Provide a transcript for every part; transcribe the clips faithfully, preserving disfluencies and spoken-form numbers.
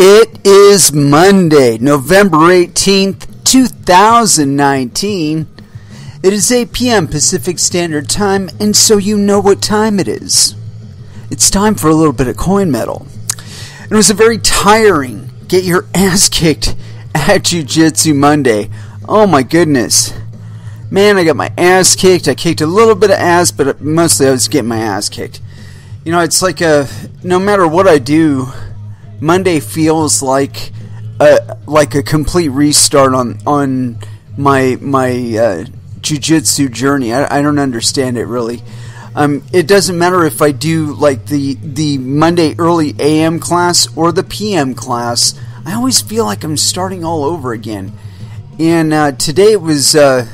It is Monday, November eighteenth, two thousand nineteen. It is eight p m Pacific Standard Time, and so you know what time it is. It's time for a little bit of coin metal. It was a very tiring, get your ass kicked at Jiu-Jitsu Monday. Oh my goodness. Man, I got my ass kicked. I kicked a little bit of ass, but mostly I was getting my ass kicked. You know, it's like a, no matter what I do, Monday feels like a like a complete restart on on my my uh, jiu-jitsu journey. I, I don't understand it really. Um, it doesn't matter if I do like the the Monday early A M class or the P M class. I always feel like I'm starting all over again. And uh, today it was. Uh,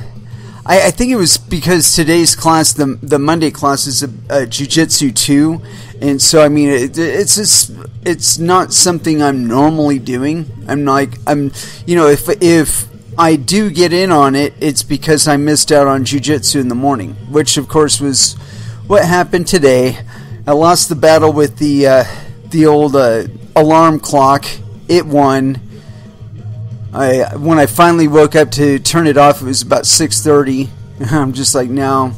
I, I think it was because today's class, the the Monday class, is a, a jiu-jitsu two, and so I mean it, it's just. It's not something I'm normally doing. I'm like, I'm, you know, if if I do get in on it, it's because I missed out on jiu-jitsu in the morning, which of course was what happened today. I lost the battle with the uh, the old uh, alarm clock. It won. I when I finally woke up to turn it off, it was about six thirty. I'm just like, no.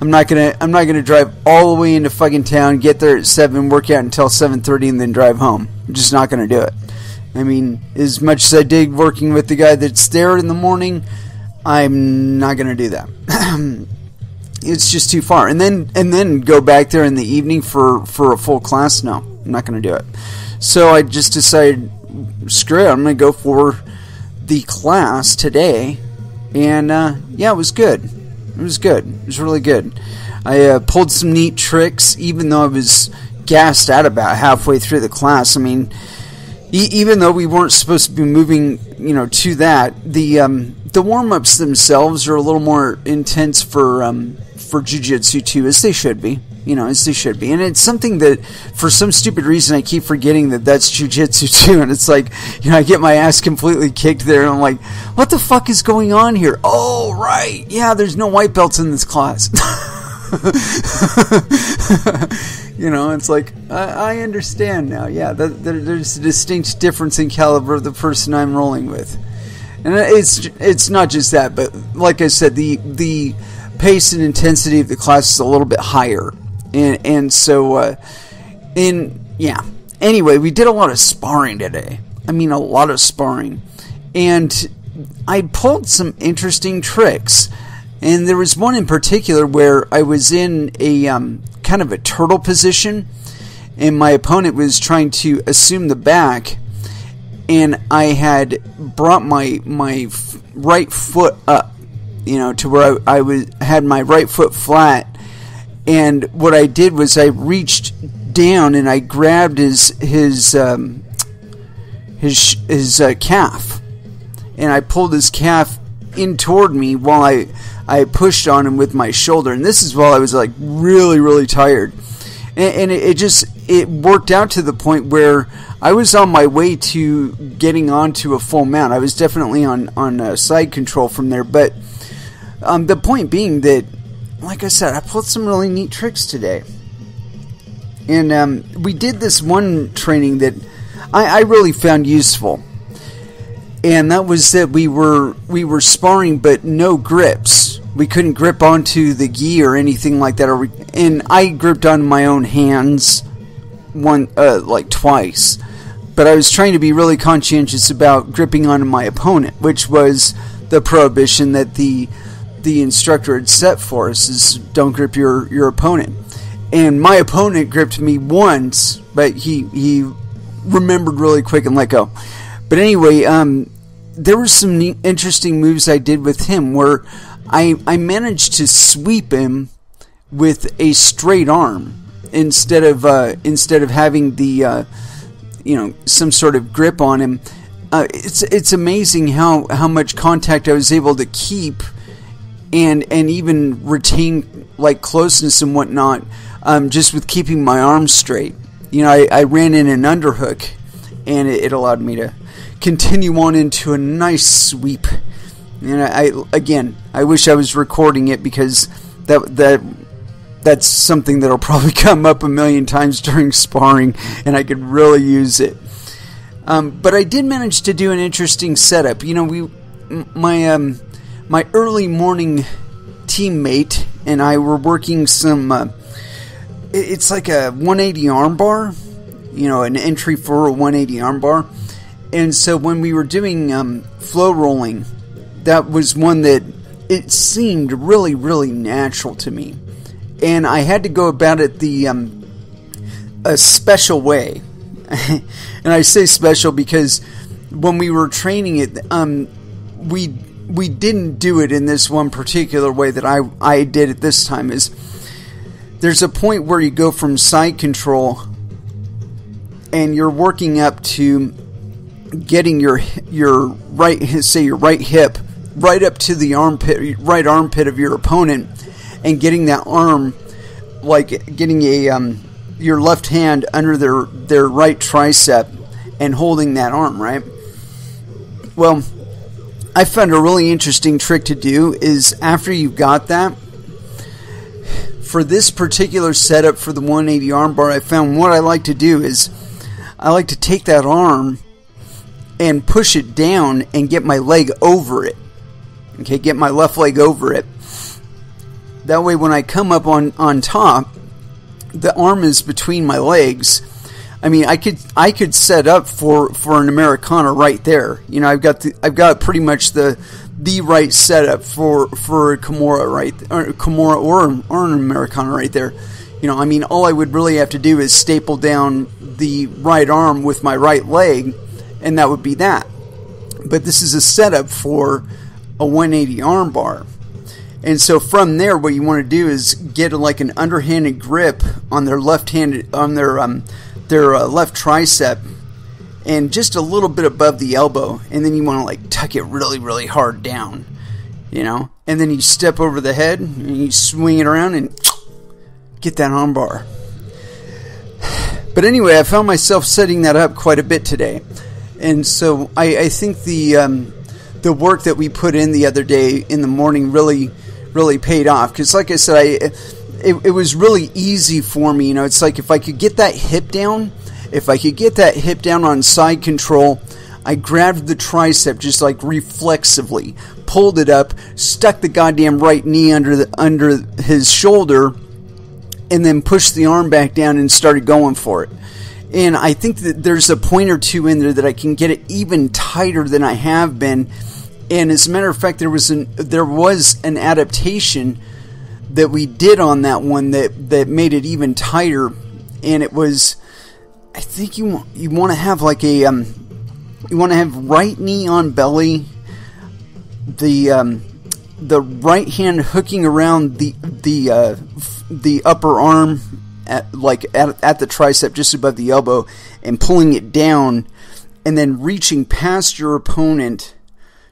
I'm not gonna. I'm not gonna drive all the way into fucking town, get there at seven, work out until seven thirty, and then drive home. I'm just not gonna do it. I mean, as much as I dig working with the guy that's there in the morning, I'm not gonna do that. It's just too far. And then and then go back there in the evening for for a full class. No, I'm not gonna do it. So I just decided, screw it. I'm gonna go for the class today. And uh, yeah, it was good. It was good. It was really good. I uh, pulled some neat tricks, even though I was gassed out about halfway through the class. I mean, e even though we weren't supposed to be moving, you know, to that, the um, the warm-ups themselves are a little more intense for um, for Jiu-Jitsu too, as they should be. You know, as they should be. And it's something that, for some stupid reason, I keep forgetting that that's Jiu-Jitsu too. And it's like, you know, I get my ass completely kicked there. And I'm like, what the fuck is going on here? Oh, right. Yeah, there's no white belts in this class. You know, it's like, I, I understand now. Yeah, that, that, there's a distinct difference in caliber of the person I'm rolling with. And it's it's not just that, but like I said, the, the pace and intensity of the class is a little bit higher. And, and so, uh, and yeah, anyway, we did a lot of sparring today. I mean, a lot of sparring. And I pulled some interesting tricks. And there was one in particular where I was in a um, kind of a turtle position. And my opponent was trying to assume the back. And I had brought my, my right foot up, you know, to where I, I was, had my right foot flat. And what I did was I reached down and I grabbed his his um, his his uh, calf, and I pulled his calf in toward me while I I pushed on him with my shoulder. And this is while I was like really really tired, and, and it, it just it worked out to the point where I was on my way to getting onto a full mount. I was definitely on on uh, side control from there, but um, the point being that, like I said, I pulled some really neat tricks today. And um, we did this one training that I, I really found useful. And that was that we were we were sparring, but no grips. We couldn't grip onto the gi or anything like that. Or we, and I gripped on my own hands one uh, like twice. But I was trying to be really conscientious about gripping onto my opponent, which was the prohibition that the... the instructor had set for us, is don't grip your your opponent. And my opponent gripped me once, but he he remembered really quick and let go. But anyway, um, there were some neat, interesting moves I did with him where I I managed to sweep him with a straight arm instead of uh, instead of having the uh, you know, some sort of grip on him. Uh, it's it's amazing how how much contact I was able to keep. And and even retain like closeness and whatnot, um, just with keeping my arms straight. You know, I, I ran in an underhook, and it, it allowed me to continue on into a nice sweep. And I, I again, I wish I was recording it, because that that that's something that'll probably come up a million times during sparring, and I could really use it. Um, but I did manage to do an interesting setup. You know, we, my um, my early morning teammate and I were working some. Uh, it's like a one eighty armbar, you know, an entry for a one eighty armbar. And so when we were doing um, flow rolling, that was one that it seemed really, really natural to me, and I had to go about it the um, a special way. And I say special because when we were training it, um, we we didn't do it in this one particular way that I, I did it this time. Is there's a point where you go from side control and you're working up to getting your your right, say your right hip, right up to the armpit, right armpit of your opponent, and getting that arm, like getting a um, your left hand under their their right tricep and holding that arm, right? Well, I found a really interesting trick to do is after you've got that, for this particular setup for the one eighty armbar, I found what I like to do is I like to take that arm and push it down and get my leg over it. Okay, get my left leg over it. That way when I come up on, on top, the arm is between my legs. I mean, I could I could set up for, for an Americana right there. You know, I've got the, I've got pretty much the the right setup for for a Kimura right or Kimura or, or an Americana right there. You know, I mean, all I would really have to do is staple down the right arm with my right leg, and that would be that. But this is a setup for a one eighty armbar. And so from there, what you want to do is get like an underhanded grip on their left-handed, on their um, their uh, left tricep, and just a little bit above the elbow. And then you want to like tuck it really, really hard down, you know. And then you step over the head and you swing it around and get that armbar. But anyway, I found myself setting that up quite a bit today, and so I, I think the um, the work that we put in the other day in the morning really. really paid off, because like I said, I it, it was really easy for me. You know, it's like if I could get that hip down, if I could get that hip down on side control, I grabbed the tricep just like reflexively, pulled it up, stuck the goddamn right knee under the under his shoulder, and then pushed the arm back down and started going for it. And I think that there's a point or two in there that I can get it even tighter than I have been. And as a matter of fact, there was an there was an adaptation that we did on that one that that made it even tighter. And it was, I think you you want to have like a um you want to have right knee on belly, the um the right hand hooking around the the uh, the upper arm at like at at the tricep just above the elbow and pulling it down, and then reaching past your opponent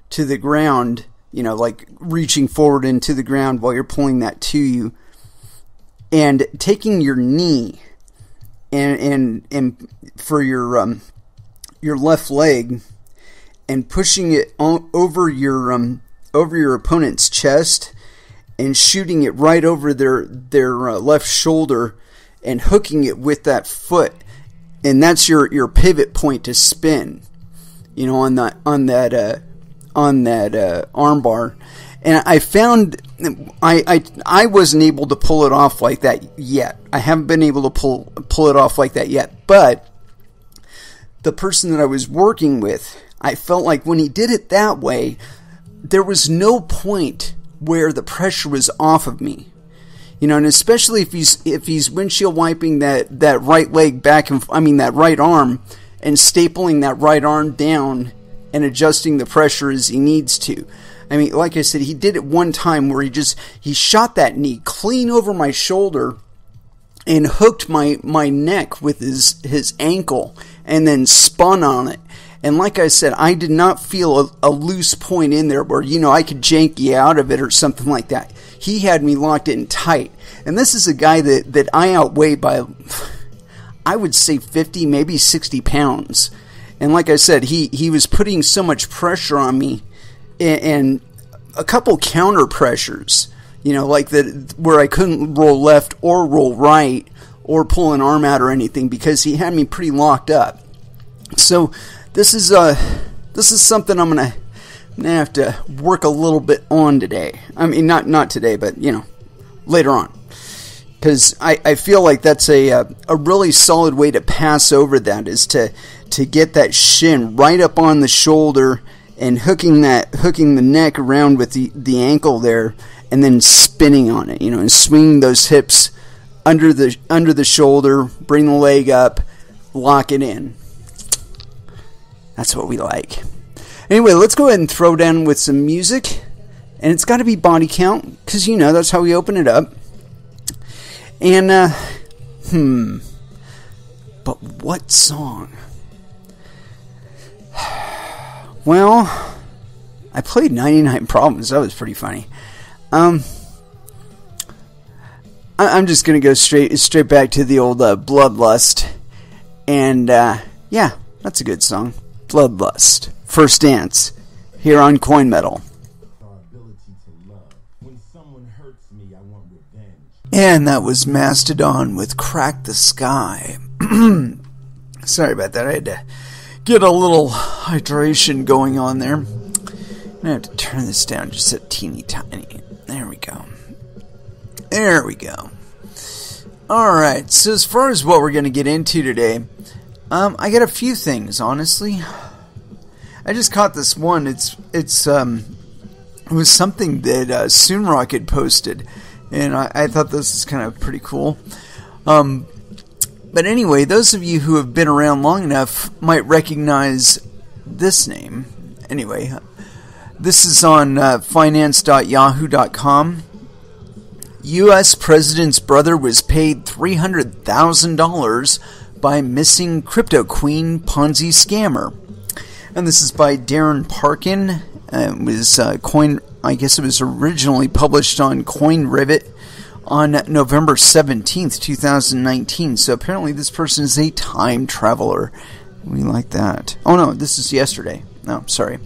to the ground, you know, like reaching forward into the ground while you're pulling that to you, and taking your knee and and and for your um your left leg and pushing it on over your um over your opponent's chest and shooting it right over their their uh, left shoulder and hooking it with that foot, and that's your your pivot point to spin, you know, on that on that uh on that uh, armbar. And I found I, I I wasn't able to pull it off like that yet. I haven't been able to pull pull it off like that yet. But the person that I was working with, I felt like when he did it that way, there was no point where the pressure was off of me, you know. And especially if he's if he's windshield wiping that that right leg back and I mean that right arm and stapling that right arm down and adjusting the pressure as he needs to. I mean, like I said, he did it one time where he just he shot that knee clean over my shoulder and hooked my my neck with his his ankle and then spun on it. And like I said, I did not feel a, a loose point in there where, you know, I could jank you out of it or something like that. He had me locked in tight. And this is a guy that that I outweigh by, I would say fifty, maybe sixty pounds. And like I said, he, he was putting so much pressure on me, and, and a couple counter pressures, you know, like that where I couldn't roll left or roll right or pull an arm out or anything because he had me pretty locked up. So this is uh this is something I'm gonna, I'm gonna have to work a little bit on today. I mean, not not today, but you know, later on, because I, I feel like that's a, a a really solid way to pass over that, is to to get that shin right up on the shoulder and hooking that hooking the neck around with the the ankle there, and then spinning on it, you know, and swinging those hips under the under the shoulder, bring the leg up, lock it in. That's what we like. Anyway, let's go ahead and throw down with some music. And it's got to be Body Count, because, you know, that's how we open it up. And, uh, hmm. But what song? Well, I played ninety-nine Problems. That was pretty funny. Um, I I'm just going to go straight straight back to the old uh, Bloodlust. And, uh, yeah, that's a good song. Bloodlust. First Dance. Here on Coin Metal. And that was Mastodon with Crack the Sky. Sorry about that. I had to get a little hydration going on there. I'm going to have to turn this down just a teeny tiny. There we go. There we go. Alright, so as far as what we're going to get into today, um, I got a few things, honestly. I just caught this one. It's it's um, it was something that uh, Soonrock had posted. And I, I thought this is kind of pretty cool. Um, but anyway, those of you who have been around long enough might recognize this name. Anyway, this is on uh, finance dot yahoo dot com. U S President's brother was paid three hundred thousand dollars by missing crypto queen Ponzi scammer. And this is by Darren Parkin. Uh, it was uh, Coin... I guess it was originally published on CoinRivet on November seventeenth, two thousand nineteen. So apparently this person is a time traveler. We like that. Oh no, this is yesterday. No, sorry.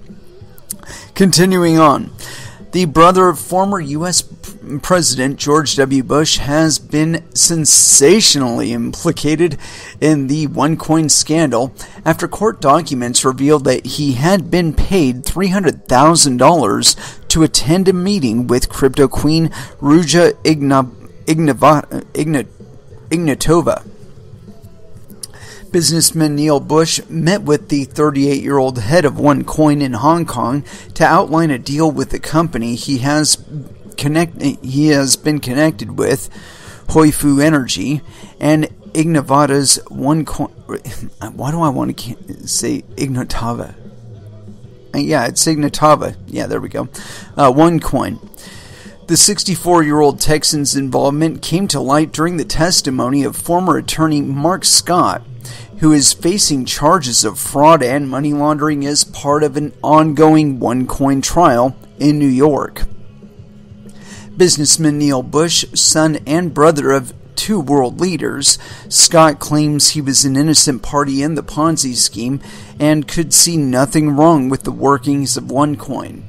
Continuing on. The brother of former U S President George W. Bush has been sensationally implicated in the OneCoin scandal after court documents revealed that he had been paid three hundred thousand dollars to attend a meeting with crypto queen Ruja Ignatova. Businessman Neil Bush met with the thirty-eight-year-old head of OneCoin in Hong Kong to outline a deal with the company he has connect he has been connected with, Hoifu Energy, and Ignatova's OneCoin. Why do I want to say Ignatova? Yeah, it's Ignatova. Yeah, there we go. Uh, OneCoin. The sixty-four-year-old Texan's involvement came to light during the testimony of former attorney Mark Scott, who is facing charges of fraud and money laundering as part of an ongoing OneCoin trial in New York. Businessman Neil Bush, son and brother of two world leaders, Scott claims he was an innocent party in the Ponzi scheme and could see nothing wrong with the workings of OneCoin.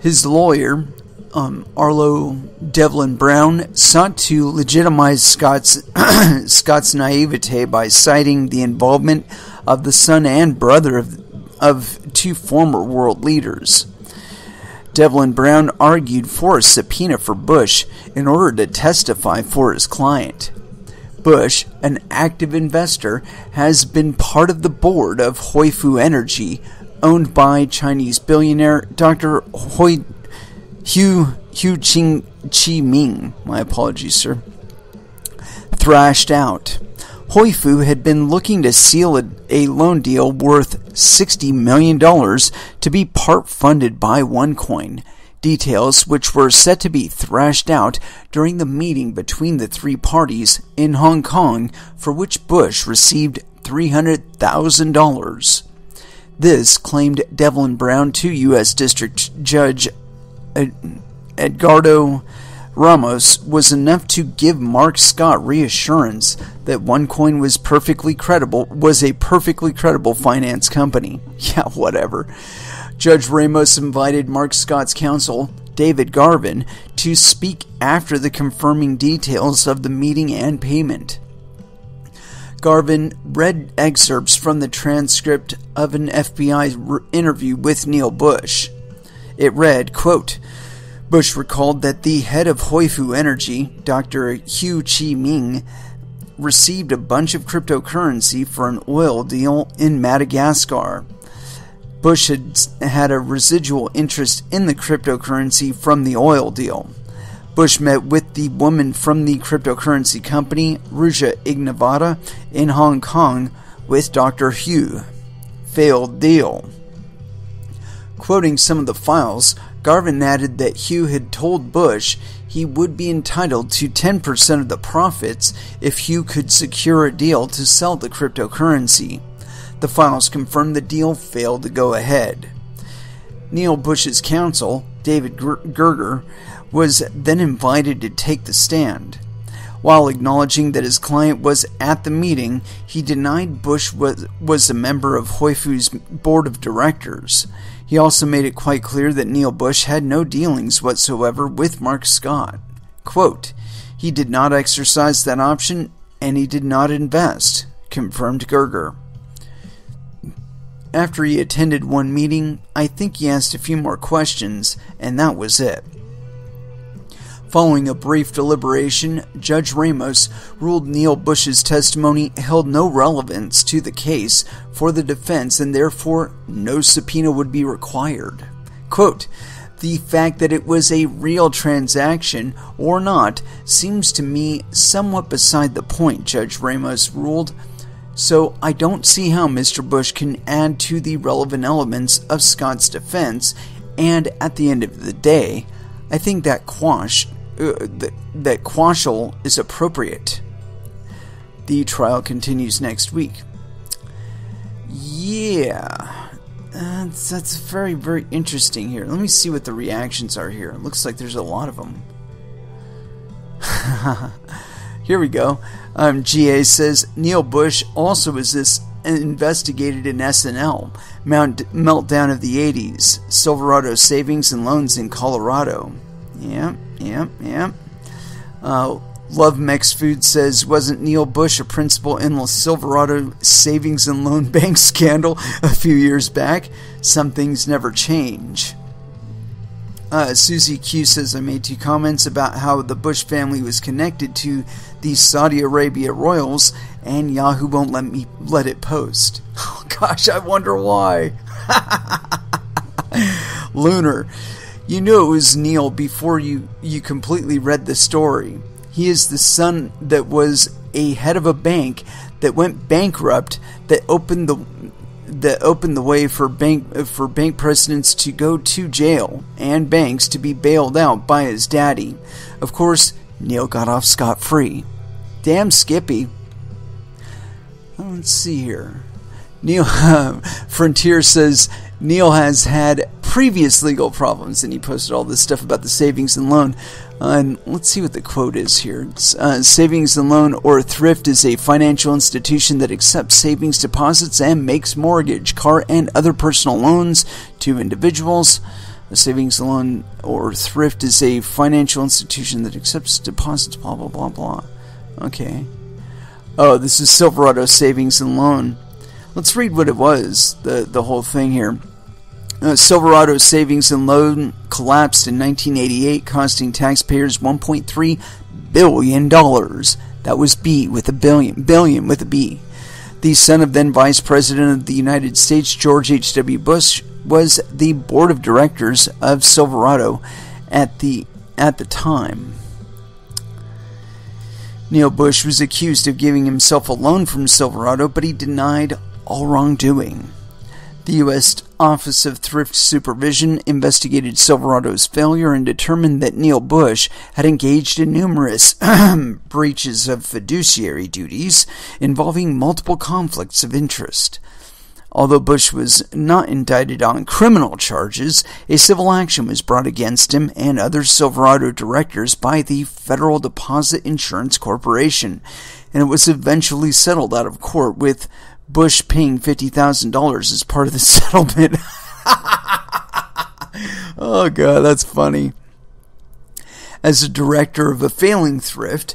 His lawyer, um, Arlo Devlin Brown, sought to legitimize Scott's, Scott's naivete by citing the involvement of the son and brother of, of two former world leaders. Devlin Brown argued for a subpoena for Bush in order to testify for his client. Bush, an active investor, has been part of the board of Hoifu Energy, owned by Chinese billionaire Doctor Hoi, Hugh, Hugh Ching Chi Ming. My apologies, sir. Thrashed out. Hoifu had been looking to seal a, a loan deal worth sixty million dollars to be part-funded by OneCoin, details which were set to be thrashed out during the meeting between the three parties in Hong Kong, for which Bush received three hundred thousand dollars. This, claimed Devlin Brown to U S District Judge Edgardo Ramos, was enough to give Mark Scott reassurance that OneCoin was perfectly credible, was a perfectly credible finance company. Yeah, whatever. Judge Ramos invited Mark Scott's counsel, David Garvin, to speak after the confirming details of the meeting and payment. Garvin read excerpts from the transcript of an F B I interview with Neil Bush. It read, quote, Bush recalled that the head of Hoifu Energy, Doctor Hugh Chi Ming, received a bunch of cryptocurrency for an oil deal in Madagascar. Bush had had a residual interest in the cryptocurrency from the oil deal. Bush met with the woman from the cryptocurrency company, Ruja Ignatova, in Hong Kong with Doctor Hugh. Failed deal. Quoting some of the files, Garvin added that Hugh had told Bush he would be entitled to ten percent of the profits if Hugh could secure a deal to sell the cryptocurrency. The files confirmed the deal failed to go ahead. Neil Bush's counsel, David Gerger, was then invited to take the stand. While acknowledging that his client was at the meeting, he denied Bush was, was a member of Hoifu's board of directors. He also made it quite clear that Neil Bush had no dealings whatsoever with Mark Scott. Quote, he did not exercise that option, and he did not invest, confirmed Gerger. After he attended one meeting, I think he asked a few more questions, and that was it. Following a brief deliberation, Judge Ramos ruled Neil Bush's testimony held no relevance to the case for the defense and therefore no subpoena would be required. Quote, the fact that it was a real transaction or not seems to me somewhat beside the point, Judge Ramos ruled, so I don't see how Mister Bush can add to the relevant elements of Scott's defense, and at the end of the day, I think that quash Uh, that, that quashal is appropriate. The trial continues next week. Yeah. Uh, that's, that's very, very interesting here. Let me see what the reactions are here. It looks like there's a lot of them. Here we go. Um, G A says, Neil Bush also was this investigated in S N L. Mount, meltdown of the eighties. Silverado Savings and Loans in Colorado. Yeah, yeah, yeah. Uh, Love Mex Food says, wasn't Neil Bush a principal in the Silverado Savings and Loan Bank scandal a few years back? Some things never change. Uh, Susie Q says, I made two comments about how the Bush family was connected to the Saudi Arabia royals, and Yahoo won't let me let it post. Oh, gosh, I wonder why. Lunar. You knew it was Neil before you, you completely read the story. He is the son that was a head of a bank that went bankrupt, that opened the that opened the way for bank for bank presidents to go to jail and banks to be bailed out by his daddy. Of course, Neil got off scot-free. Damn Skippy. Let's see here. Neil Frontier says Neil has had previous legal problems, and he posted all this stuff about the savings and loan. Uh, and let's see what the quote is here. Uh, savings and loan or thrift is a financial institution that accepts savings deposits and makes mortgage, car, and other personal loans to individuals. A savings and loan or thrift is a financial institution that accepts deposits, blah, blah, blah, blah. Okay. Oh, this is Silverado Savings and Loan. Let's read what it was, the, the whole thing here. Uh, Silverado Savings and Loan collapsed in nineteen eighty-eight, costing taxpayers one point three billion dollars. That was B with a billion. Billion with a B. The son of then Vice President of the United States, George H W Bush, was the board of directors of Silverado at the, at the time. Neil Bush was accused of giving himself a loan from Silverado, but he denied all wrongdoing. The U S Office of Thrift Supervision investigated Silverado's failure and determined that Neil Bush had engaged in numerous breaches of fiduciary duties involving multiple conflicts of interest. Although Bush was not indicted on criminal charges, a civil action was brought against him and other Silverado directors by the Federal Deposit Insurance Corporation, and it was eventually settled out of court with Bush paying fifty thousand dollars as part of the settlement. Oh, God, that's funny. As a director of a failing thrift,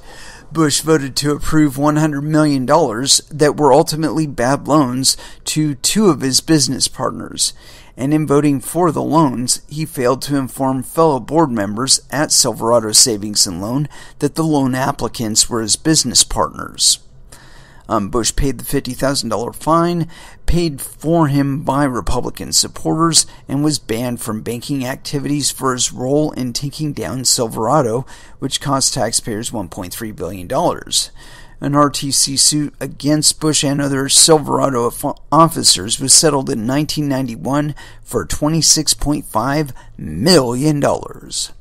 Bush voted to approve one hundred million dollars that were ultimately bad loans to two of his business partners, and in voting for the loans, he failed to inform fellow board members at Silverado Savings and Loan that the loan applicants were his business partners. Um, Bush paid the fifty thousand dollar fine, paid for him by Republican supporters, and was banned from banking activities for his role in taking down Silverado, which cost taxpayers one point three billion dollars. An R T C suit against Bush and other Silverado officers was settled in nineteen ninety-one for twenty-six point five million dollars.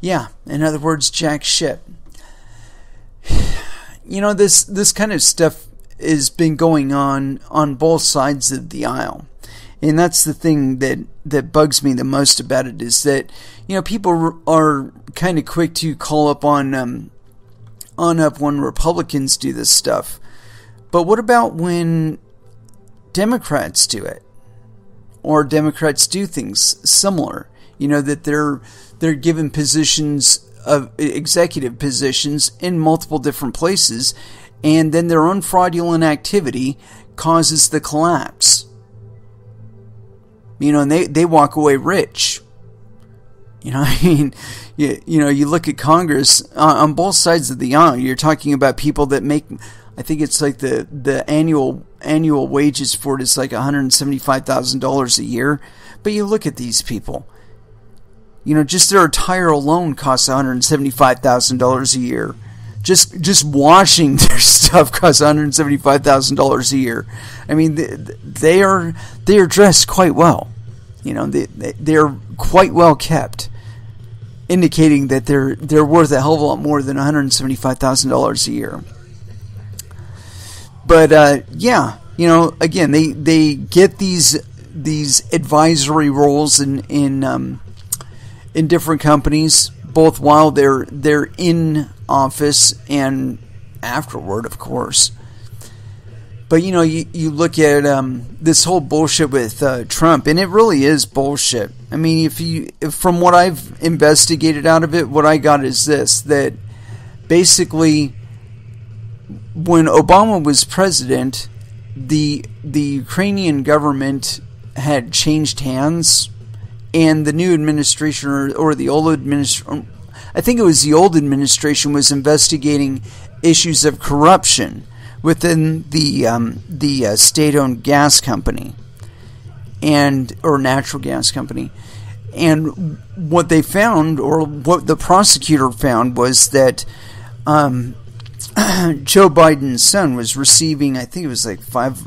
Yeah, in other words, jack shit. You know, this, this kind of stuff has been going on on both sides of the aisle. And that's the thing that, that bugs me the most about it is that, you know, people are kind of quick to call up on, um, on up when Republicans do this stuff. But what about when Democrats do it? Or Democrats do things similar? You know, that they're, they're given positions of executive positions in multiple different places, and then their own fraudulent activity causes the collapse. You know, and they, they walk away rich. You know, I mean, you, you know, you look at Congress, uh, on both sides of the aisle, you're talking about people that make, I think it's like the, the annual annual wages for it is like one hundred seventy-five thousand dollars a year. But you look at these people. You know, just their attire alone costs one hundred seventy-five thousand dollars a year. Just just washing their stuff costs one hundred seventy-five thousand dollars a year. I mean, they, they are they are dressed quite well. You know, they they are quite well kept, indicating that they're they're worth a hell of a lot more than one hundred seventy-five thousand dollars a year. But uh, yeah, you know, again, they they get these these advisory roles in in. Um, in different companies, both while they're they're in office and afterward, of course. But you know, you, you look at um, this whole bullshit with uh, Trump, and it really is bullshit. I mean, if you if from what I've investigated out of it, what I got is this: that basically, when Obama was president, the the Ukrainian government had changed hands. And the new administration, or, or the old administration, I think it was the old administration, was investigating issues of corruption within the um, the uh, state-owned gas company and or natural gas company. And what they found, or what the prosecutor found, was that um, Joe Biden's son was receiving, I think it was like five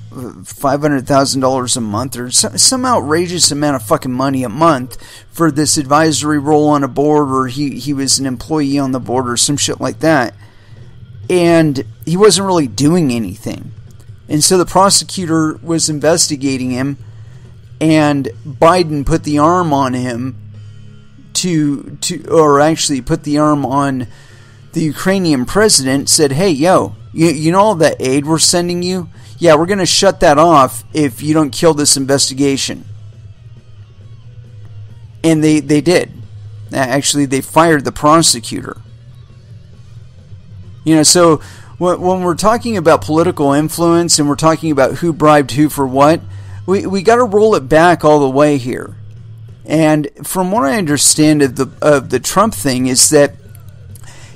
five hundred thousand dollars a month, or some, some outrageous amount of fucking money a month for this advisory role on a board, or he he was an employee on the board, or some shit like that. And he wasn't really doing anything, and so the prosecutor was investigating him, and Biden put the arm on him to to, or actually put the arm on. The Ukrainian president said, hey, yo, you, you know all that aid we're sending you? Yeah, we're going to shut that off if you don't kill this investigation. And they, they did. Actually, they fired the prosecutor. You know, so when we're talking about political influence and we're talking about who bribed who for what, we, we got to roll it back all the way here. And from what I understand of the, of the Trump thing is that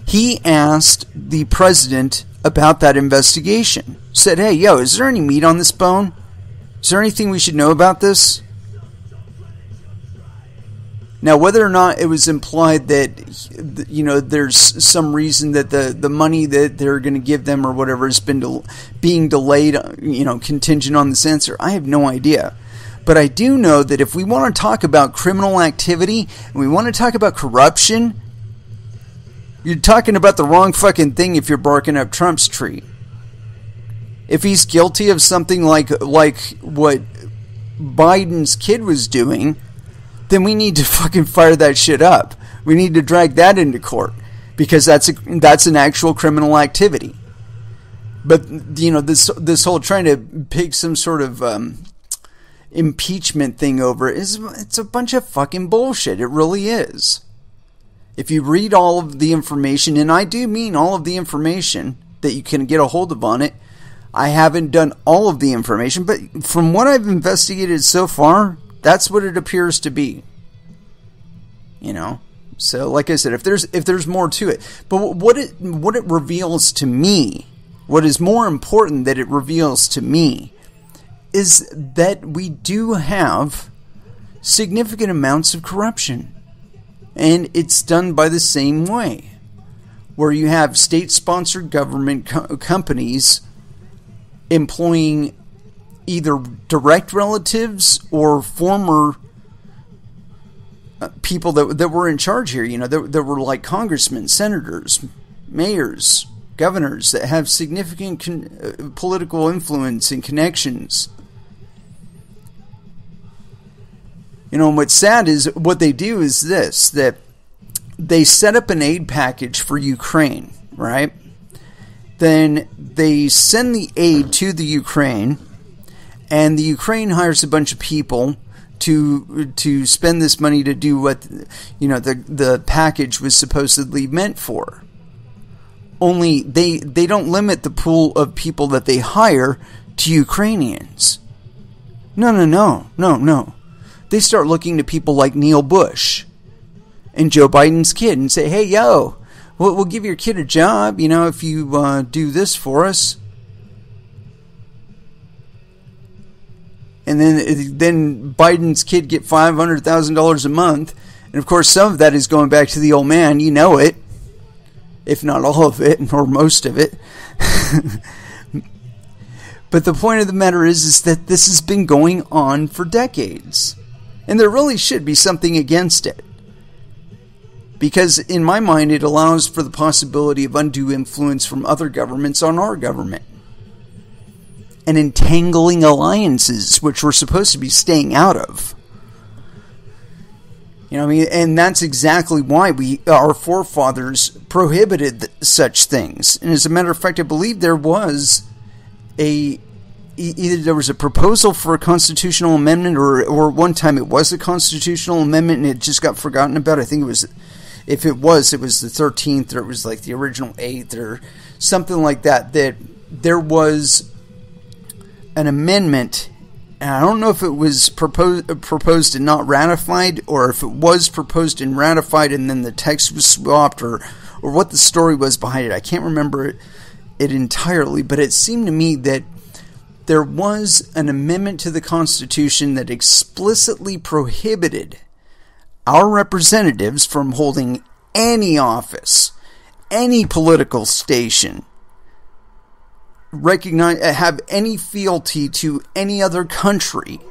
he asked the president about that investigation. Said, hey, yo, is there any meat on this bone? Is there anything we should know about this? Now, whether or not it was implied that, you know, there's some reason that the, the money that they're going to give them or whatever has been del- being delayed, you know, contingent on this answer, I have no idea. But I do know that if we want to talk about criminal activity and we want to talk about corruption, you're talking about the wrong fucking thing if you're barking up Trump's tree. If he's guilty of something like like what Biden's kid was doing, then we need to fucking fire that shit up. We need to drag that into court because that's a, that's an actual criminal activity. But you know, this this whole trying to pick some sort of um, impeachment thing over is it's a bunch of fucking bullshit. It really is. If you read all of the information, and I do mean all of the information that you can get a hold of on it, I haven't done all of the information, but from what I've investigated so far, that's what it appears to be. You know, so like I said, if there's if there's more to it, but what it what it reveals to me, what is more important that it reveals to me, is that we do have significant amounts of corruption, and it's done by the same way, where you have state-sponsored government co companies employing either direct relatives or former people that, that were in charge here, you know, that, that were like congressmen, senators, mayors, governors that have significant con political influence and connections. You know, and what's sad is what they do is this, that they set up an aid package for Ukraine, right? Then they send the aid to the Ukraine, and the Ukraine hires a bunch of people to to spend this money to do what, you know, the the package was supposedly meant for. Only they they don't limit the pool of people that they hire to Ukrainians. No, no, no, no, no. They start looking to people like Neil Bush and Joe Biden's kid and say, "Hey, yo, we'll give your kid a job, you know, if you uh, do this for us." And then then Biden's kid get five hundred thousand dollars a month. And, of course, some of that is going back to the old man. You know it, if not all of it or most of it. But the point of the matter is, is that this has been going on for decades. And there really should be something against it, because in my mind it allows for the possibility of undue influence from other governments on our government, and entangling alliances which we're supposed to be staying out of. You know, I mean, and that's exactly why we, our forefathers, prohibited such things. And as a matter of fact, I believe there was a either there was a proposal for a constitutional amendment, or or one time it was a constitutional amendment and it just got forgotten about. I think it was, if it was, it was the thirteenth, or it was like the original eighth or something like that, that there was an amendment, and I don't know if it was proposed proposed and not ratified, or if it was proposed and ratified and then the text was swapped, or or what the story was behind it. I can't remember it, it entirely, but it seemed to me that there was an amendment to the Constitution that explicitly prohibited our representatives from holding any office, any political station, recognize, have any fealty to any other country.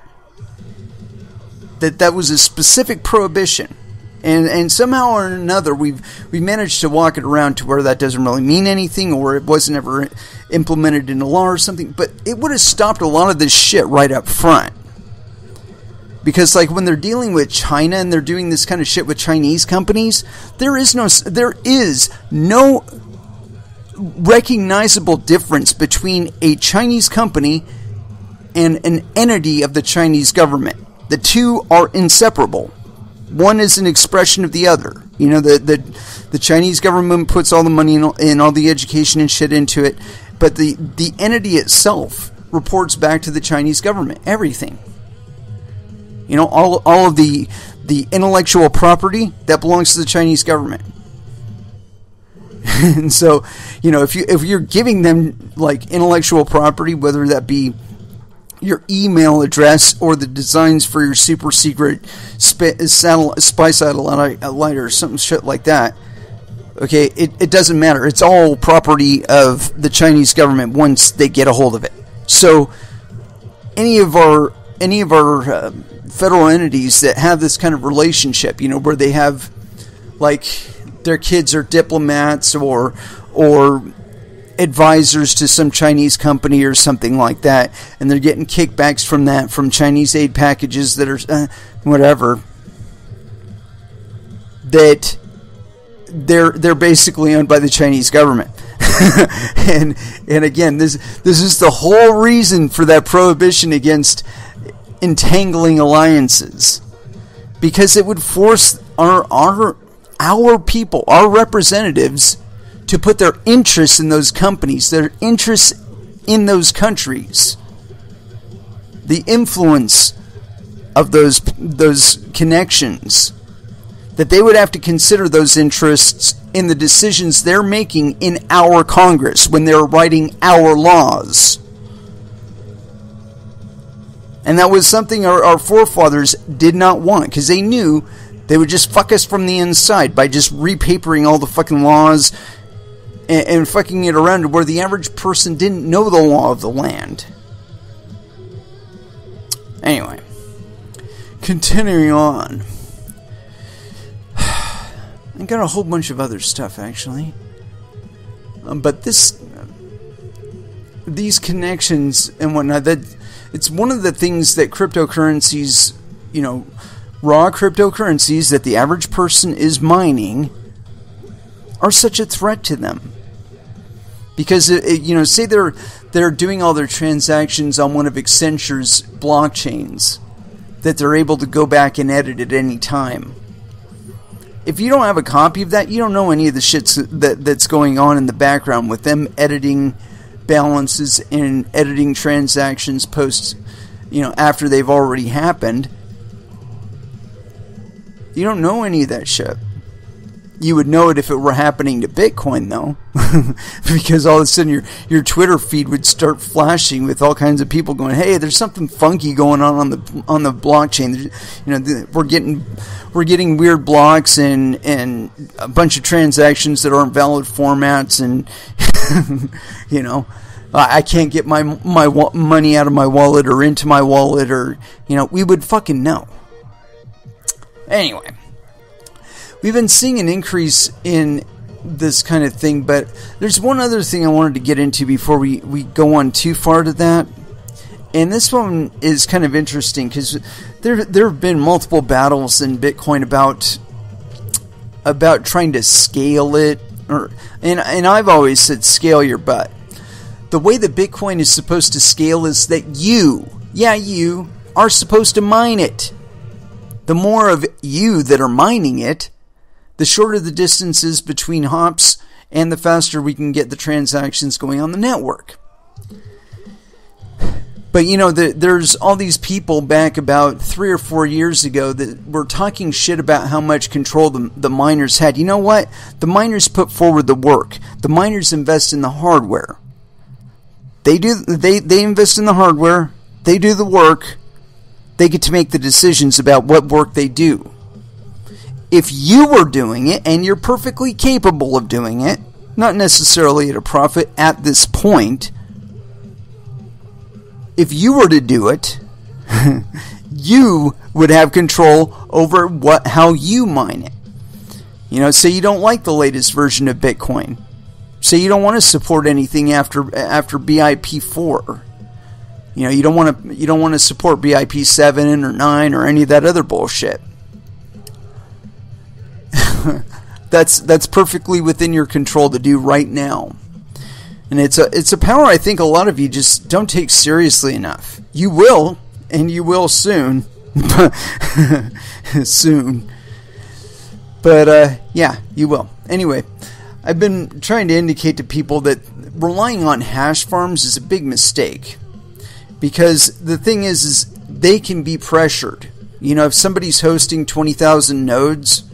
That that was a specific prohibition, and and somehow or another we've we managed to walk it around to where that doesn't really mean anything, or it wasn't ever implemented into law or something. But it would have stopped a lot of this shit right up front, because like when they're dealing with China and they're doing this kind of shit with Chinese companies, there is no there is no recognizable difference between a Chinese company and an entity of the Chinese government. The two are inseparable. One is an expression of the other. You know, the the, the Chinese government puts all the money in, in all the education and shit into it, but the the entity itself reports back to the Chinese government. Everything. You know, all all of the the intellectual property that belongs to the Chinese government. And so, you know, if you if you're giving them like intellectual property, whether that be your email address or the designs for your super secret spy satellite or something shit like that, okay, it, it doesn't matter. It's all property of the Chinese government once they get a hold of it. So any of our any of our uh, federal entities that have this kind of relationship, you know, where they have like their kids are diplomats or or advisors to some Chinese company or something like that, and they're getting kickbacks from that, from Chinese aid packages that are uh, whatever, that they're they're basically owned by the Chinese government. and and again, this this is the whole reason for that prohibition against entangling alliances, because it would force our our our people, our representatives, to put their interests in those companies, their interests in those countries, the influence of those those connections, that they would have to consider those interests in the decisions they're making in our Congress when they're writing our laws. And that was something our, our forefathers did not want, because they knew they would just fuck us from the inside by just repapering all the fucking laws and, and fucking it around to where the average person didn't know the law of the land. Anyway, continuing on. I got a whole bunch of other stuff, actually. Um, but this... Uh, these connections and whatnot, that it's one of the things that cryptocurrencies, you know, raw cryptocurrencies that the average person is mining are such a threat to them. Because, it, it, you know, say they're, they're doing all their transactions on one of Accenture's blockchains that they're able to go back and edit at any time. If you don't have a copy of that, you don't know any of the shit that, that's going on in the background with them editing balances and editing transactions posts, you know, after they've already happened. You don't know any of that shit. You would know it if it were happening to Bitcoin, though, because all of a sudden your, your Twitter feed would start flashing with all kinds of people going, "Hey, there's something funky going on on the on the blockchain. There's, you know, th we're getting we're getting weird blocks and and a bunch of transactions that aren't valid formats, and you know, I can't get my my wa money out of my wallet or into my wallet, or you know, we would fucking know." Anyway. We've been seeing an increase in this kind of thing, but there's one other thing I wanted to get into before we, we go on too far to that. And this one is kind of interesting because there there have been multiple battles in Bitcoin about about trying to scale it, or and and I've always said scale your butt. The way that Bitcoin is supposed to scale is that you, yeah, you are supposed to mine it. The more of you that are mining it, the shorter the distances between hops and the faster we can get the transactions going on the network. But you know, the, there's all these people back about three or four years ago that were talking shit about how much control the, the miners had. You know what? The miners put forward the work. The miners invest in the hardware. They do. They, they invest in the hardware. They do the work. They get to make the decisions about what work they do. If you were doing it, and you're perfectly capable of doing it, not necessarily at a profit at this point, if you were to do it, you would have control over what how you mine it. You know, say you don't like the latest version of Bitcoin. Say you don't want to support anything after after B I P four. You know, you don't want to you don't want to support B I P seven or nine or any of that other bullshit. That's that's perfectly within your control to do right now, and it's a it's a power I think a lot of you just don't take seriously enough. You will, and you will soon, soon. But uh, yeah, you will. Anyway, I've been trying to indicate to people that relying on hash farms is a big mistake, because the thing is, is they can be pressured. You know, if somebody's hosting twenty thousand nodes,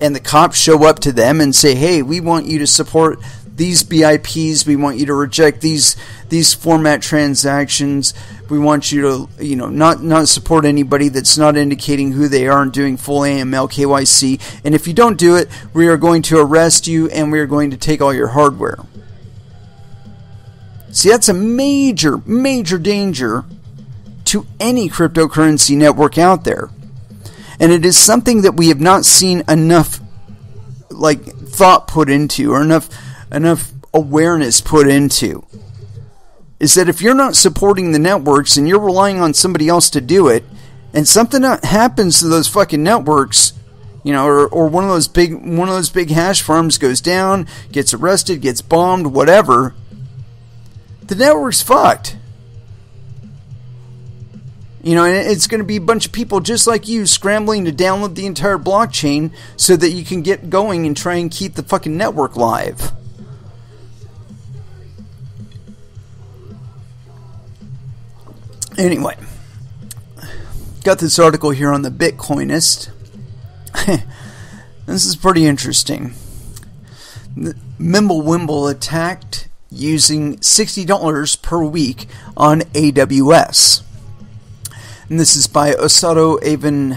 and the cops show up to them and say, "Hey, we want you to support these B I Ps. We want you to reject these these format transactions. We want you to, you know, not not support anybody that's not indicating who they are and doing full A M L K Y C. And if you don't do it, we are going to arrest you and we are going to take all your hardware." See, that's a major, major danger to any cryptocurrency network out there. And it is something that we have not seen enough, like, thought put into, or enough enough awareness put into. Is that if you're not supporting the networks and you're relying on somebody else to do it, and something happens to those fucking networks, you know, or or one of those big one of those big hash farms goes down, gets arrested, gets bombed, whatever, the network's fucked. You know, and it's going to be a bunch of people just like you scrambling to download the entire blockchain so that you can get going and try and keep the fucking network live. Anyway, got this article here on the Bitcoinist. This is pretty interesting. Mimblewimble attacked using sixty dollars per week on A W S. And this is by Osato Ivan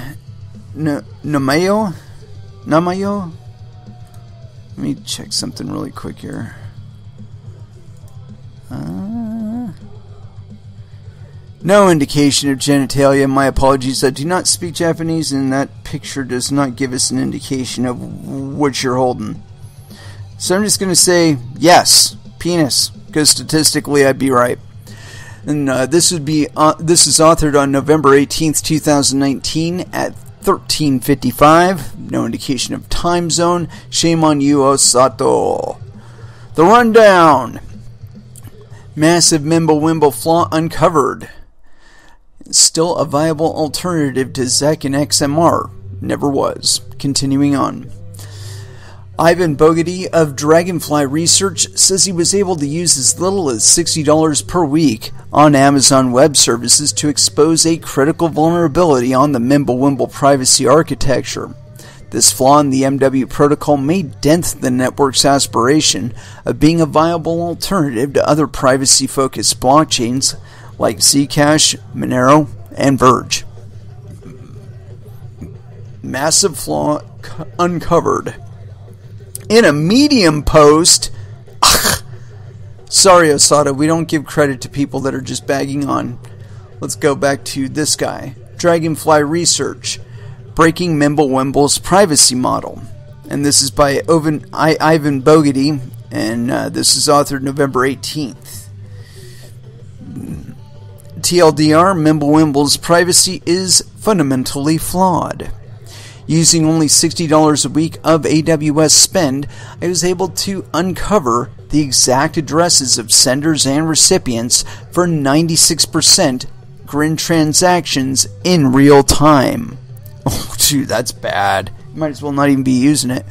Namayo. Namayo? Let me check something really quick here. Uh, no indication of genitalia. My apologies. I do not speak Japanese, and that picture does not give us an indication of what you're holding. So I'm just going to say, yes, penis, because statistically I'd be right. And uh, this would be uh, this is authored on November eighteenth two thousand nineteen at thirteen fifty-five. No indication of time zone. Shame on you, Osato. The rundown. Massive Mimblewimble flaw uncovered. Still a viable alternative to Zek and X M R. Never was. Continuing on. Ivan Bogaty of Dragonfly Research says he was able to use as little as sixty dollars per week on Amazon Web Services to expose a critical vulnerability on the Mimblewimble privacy architecture. This flaw in the M W protocol may dent the network's aspiration of being a viable alternative to other privacy-focused blockchains like Zcash, Monero, and Verge. Massive flaw uncovered. In a Medium post. Ugh. Sorry, Osato, we don't give credit to people that are just bagging on. Let's go back to this guy. Dragonfly Research, breaking Mimblewimble's privacy model. And this is by Oven, I, Ivan Bogaty, and uh, this is authored November eighteenth. T L D R, Mimblewimble's privacy is fundamentally flawed. Using only sixty dollars a week of A W S spend, I was able to uncover the exact addresses of senders and recipients for ninety-six percent Grin transactions in real time. Oh, dude, that's bad. You might as well not even be using it.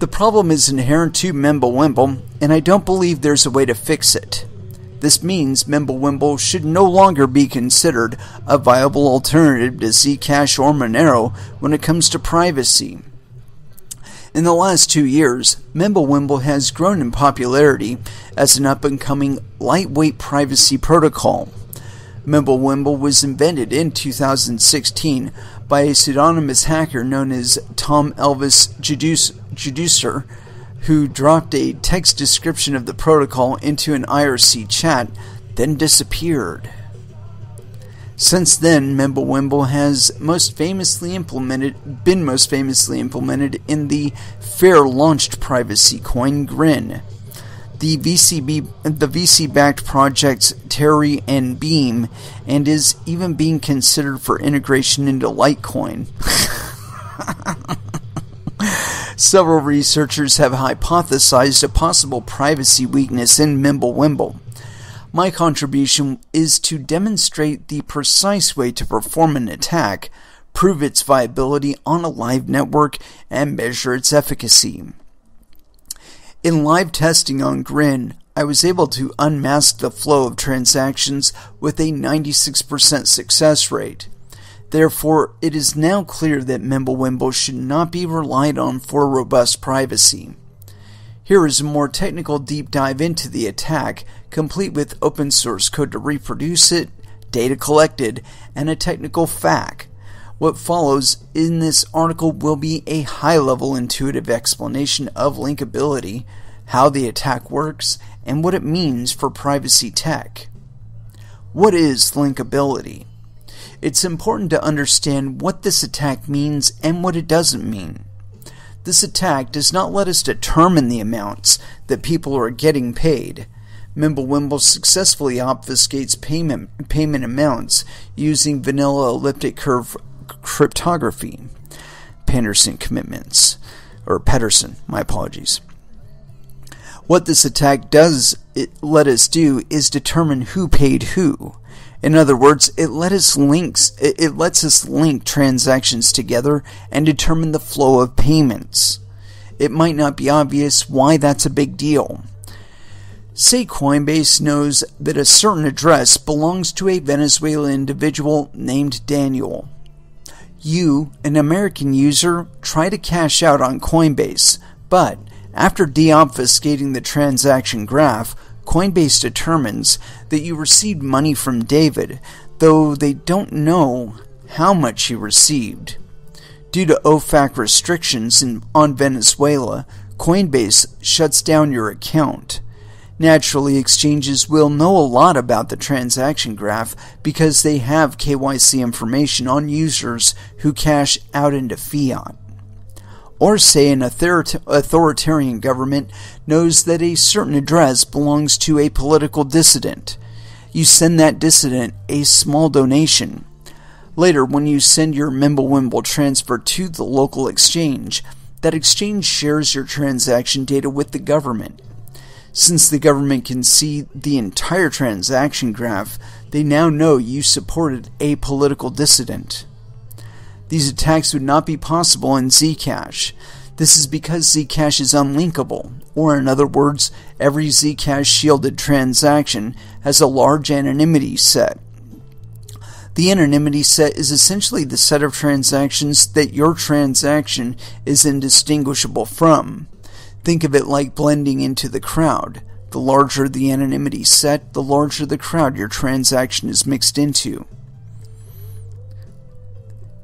The problem is inherent to Mimblewimble, and I don't believe there's a way to fix it. This means Mimblewimble should no longer be considered a viable alternative to Zcash or Monero when it comes to privacy. In the last two years, Mimblewimble has grown in popularity as an up-and-coming lightweight privacy protocol. Mimblewimble was invented in two thousand sixteen by a pseudonymous hacker known as Tom Elvis Judicer, who dropped a text description of the protocol into an I R C chat, then disappeared. Since then, Mimblewimble has most famously implemented, been most famously implemented in the fair-launched privacy coin Grin. The V C B, the V C-backed projects Terry and Beam, and is even being considered for integration into Litecoin. Several researchers have hypothesized a possible privacy weakness in Mimblewimble. My contribution is to demonstrate the precise way to perform an attack, prove its viability on a live network, and measure its efficacy. In live testing on Grin, I was able to unmask the flow of transactions with a ninety-six percent success rate. Therefore, it is now clear that Mimblewimble should not be relied on for robust privacy. Here is a more technical deep dive into the attack, complete with open source code to reproduce it, data collected, and a technical F A Q. What follows in this article will be a high-level intuitive explanation of linkability, how the attack works, and what it means for privacy tech. What is linkability? It's important to understand what this attack means and what it doesn't mean. This attack does not let us determine the amounts that people are getting paid. Mimblewimble successfully obfuscates payment, payment amounts using vanilla elliptic curve cryptography. Pedersen commitments, or Pedersen, my apologies. What this attack does it let us do is determine who paid who. In other words, it, let us links, it, it lets us link transactions together and determine the flow of payments. It might not be obvious why that's a big deal. Say Coinbase knows that a certain address belongs to a Venezuelan individual named Daniel. You, an American user, try to cash out on Coinbase, but after deobfuscating the transaction graph, Coinbase determines that you received money from David, though they don't know how much he received. Due to O F A C restrictions in, on Venezuela, Coinbase shuts down your account. Naturally, exchanges will know a lot about the transaction graph because they have K Y C information on users who cash out into fiat. Or say an authoritarian government knows that a certain address belongs to a political dissident. You send that dissident a small donation. Later, when you send your Mimblewimble transfer to the local exchange, that exchange shares your transaction data with the government. Since the government can see the entire transaction graph, they now know you supported a political dissident. These attacks would not be possible in Zcash. This is because Zcash is unlinkable, or in other words, every Zcash shielded transaction has a large anonymity set. The anonymity set is essentially the set of transactions that your transaction is indistinguishable from. Think of it like blending into the crowd. The larger the anonymity set, the larger the crowd your transaction is mixed into.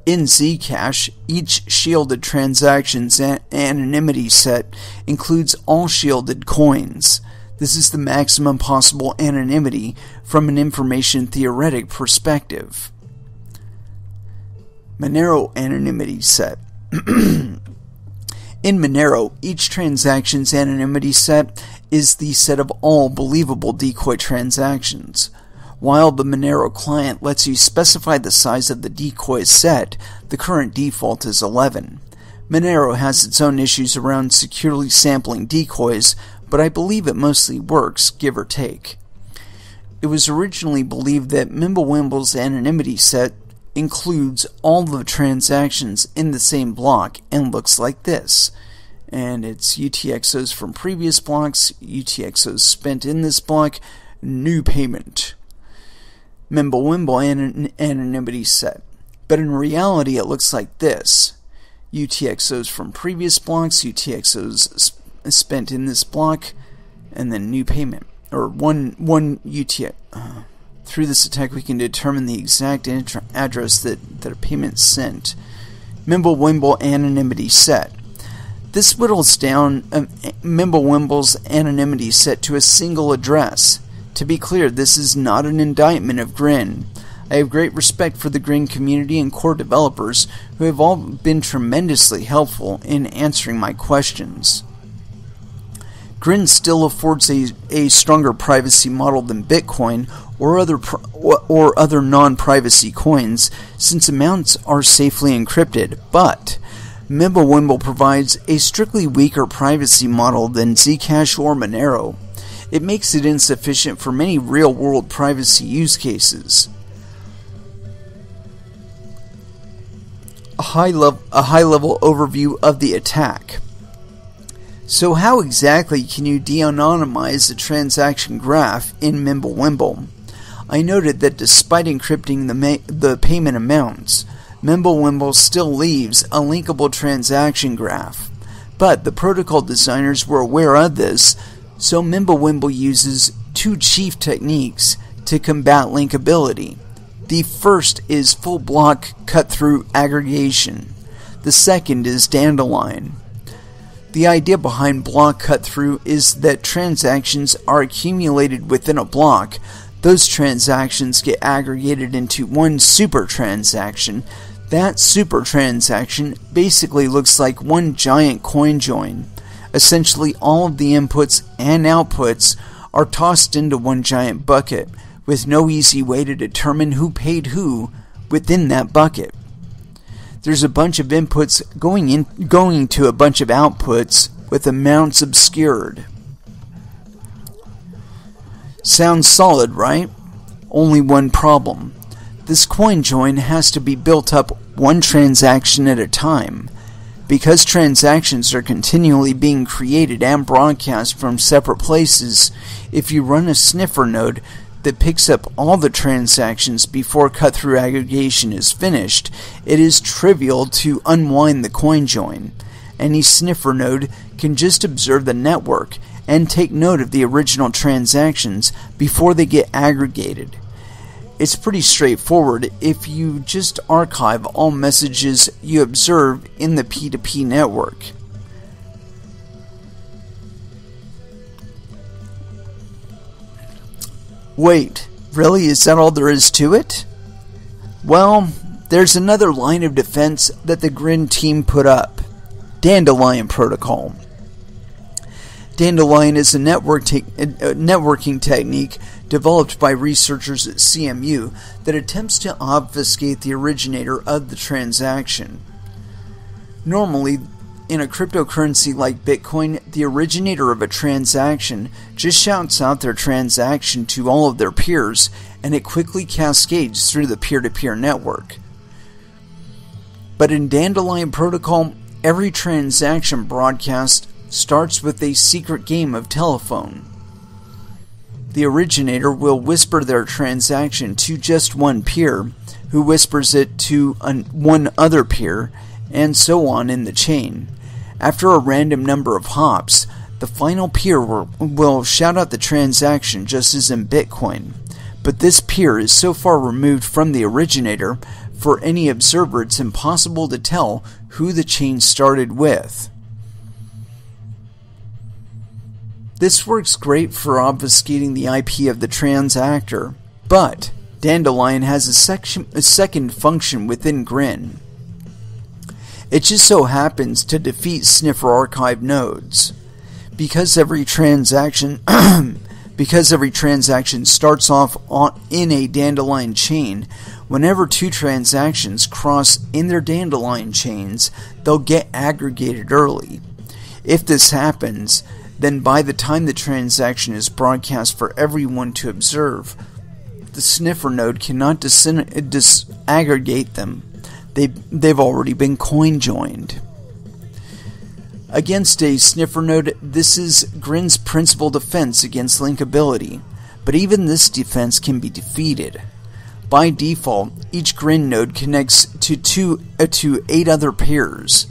In Zcash, each shielded transaction's an anonymity set includes all shielded coins. This is the maximum possible anonymity from an information theoretic perspective. Monero anonymity set. In Monero, each transaction's anonymity set is the set of all believable decoy transactions. While the Monero client lets you specify the size of the decoy set, the current default is eleven. Monero has its own issues around securely sampling decoys, but I believe it mostly works, give or take. It was originally believed that Mimblewimble's anonymity set includes all the transactions in the same block and looks like this. And it's U T X Os from previous blocks, U T X Os spent in this block, new payment. Mimblewimble an anonymity set, but in reality it looks like this. U T X Os from previous blocks, U T X Os sp spent in this block, and then new payment, or one, one U T X O. Uh, through this attack we can determine the exact address that, that a payment sent. Mimblewimble anonymity set. This whittles down um, Mimblewimble's anonymity set to a single address. To be clear, this is not an indictment of Grin. I have great respect for the Grin community and core developers who have all been tremendously helpful in answering my questions. Grin still affords a, a stronger privacy model than Bitcoin or other, or other non-privacy coins since amounts are safely encrypted, but Mimblewimble provides a strictly weaker privacy model than Zcash or Monero. It makes it insufficient for many real-world privacy use cases. A high-level a high-level overview of the attack. So how exactly can you de-anonymize the transaction graph in Mimblewimble? I noted that despite encrypting the, ma the payment amounts, Mimblewimble still leaves a linkable transaction graph. But the protocol designers were aware of this, so Mimblewimble uses two chief techniques to combat linkability. The first is full block cut-through aggregation. The second is Dandelion. The idea behind block cut-through is that transactions are accumulated within a block. Those transactions get aggregated into one super transaction. That super transaction basically looks like one giant coin join. Essentially, all of the inputs and outputs are tossed into one giant bucket, with no easy way to determine who paid who within that bucket. There's a bunch of inputs going in, going to a bunch of outputs, with amounts obscured. Sounds solid, right? Only one problem. This coin join has to be built up one transaction at a time. Because transactions are continually being created and broadcast from separate places, if you run a sniffer node that picks up all the transactions before cut-through aggregation is finished, it is trivial to unwind the coin join. Any sniffer node can just observe the network and take note of the original transactions before they get aggregated. It's pretty straightforward if you just archive all messages you observe in the P two P network. Wait, really? Is that all there is to it? Well, there's another line of defense that the Grin team put up. Dandelion Protocol. Dandelion is a network te- a networking technique developed by researchers at C M U that attempts to obfuscate the originator of the transaction. Normally, in a cryptocurrency like Bitcoin, the originator of a transaction just shouts out their transaction to all of their peers, and it quickly cascades through the peer-to-peer network. But in Dandelion Protocol, every transaction broadcast starts with a secret game of telephone. The originator will whisper their transaction to just one peer, who whispers it to an, one other peer, and so on in the chain. After a random number of hops, the final peer will, will shout out the transaction just as in Bitcoin, but this peer is so far removed from the originator, for any observer it's impossible to tell who the chain started with. This works great for obfuscating the I P of the transactor, but Dandelion has a, section, a second function within Grin. It just so happens to defeat sniffer archive nodes. Because every transaction because every transaction starts off on, in a Dandelion chain, whenever two transactions cross in their Dandelion chains, they'll get aggregated early. If this happens, then by the time the transaction is broadcast for everyone to observe, the sniffer node cannot disaggregate them. They've, they've already been coin-joined. Against a sniffer node, this is Grin's principal defense against linkability, but even this defense can be defeated. By default, each Grin node connects to, two, uh, to eight other peers.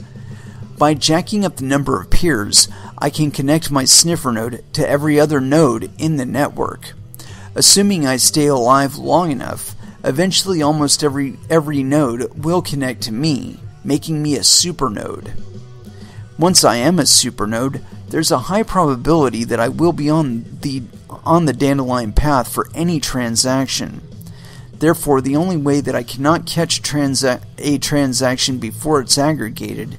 By jacking up the number of peers, I can connect my sniffer node to every other node in the network. Assuming I stay alive long enough, eventually almost every every node will connect to me, making me a supernode. Once I am a supernode, there's a high probability that I will be on the on the Dandelion path for any transaction. Therefore, the only way that I cannot catch transa- a transaction before it's aggregated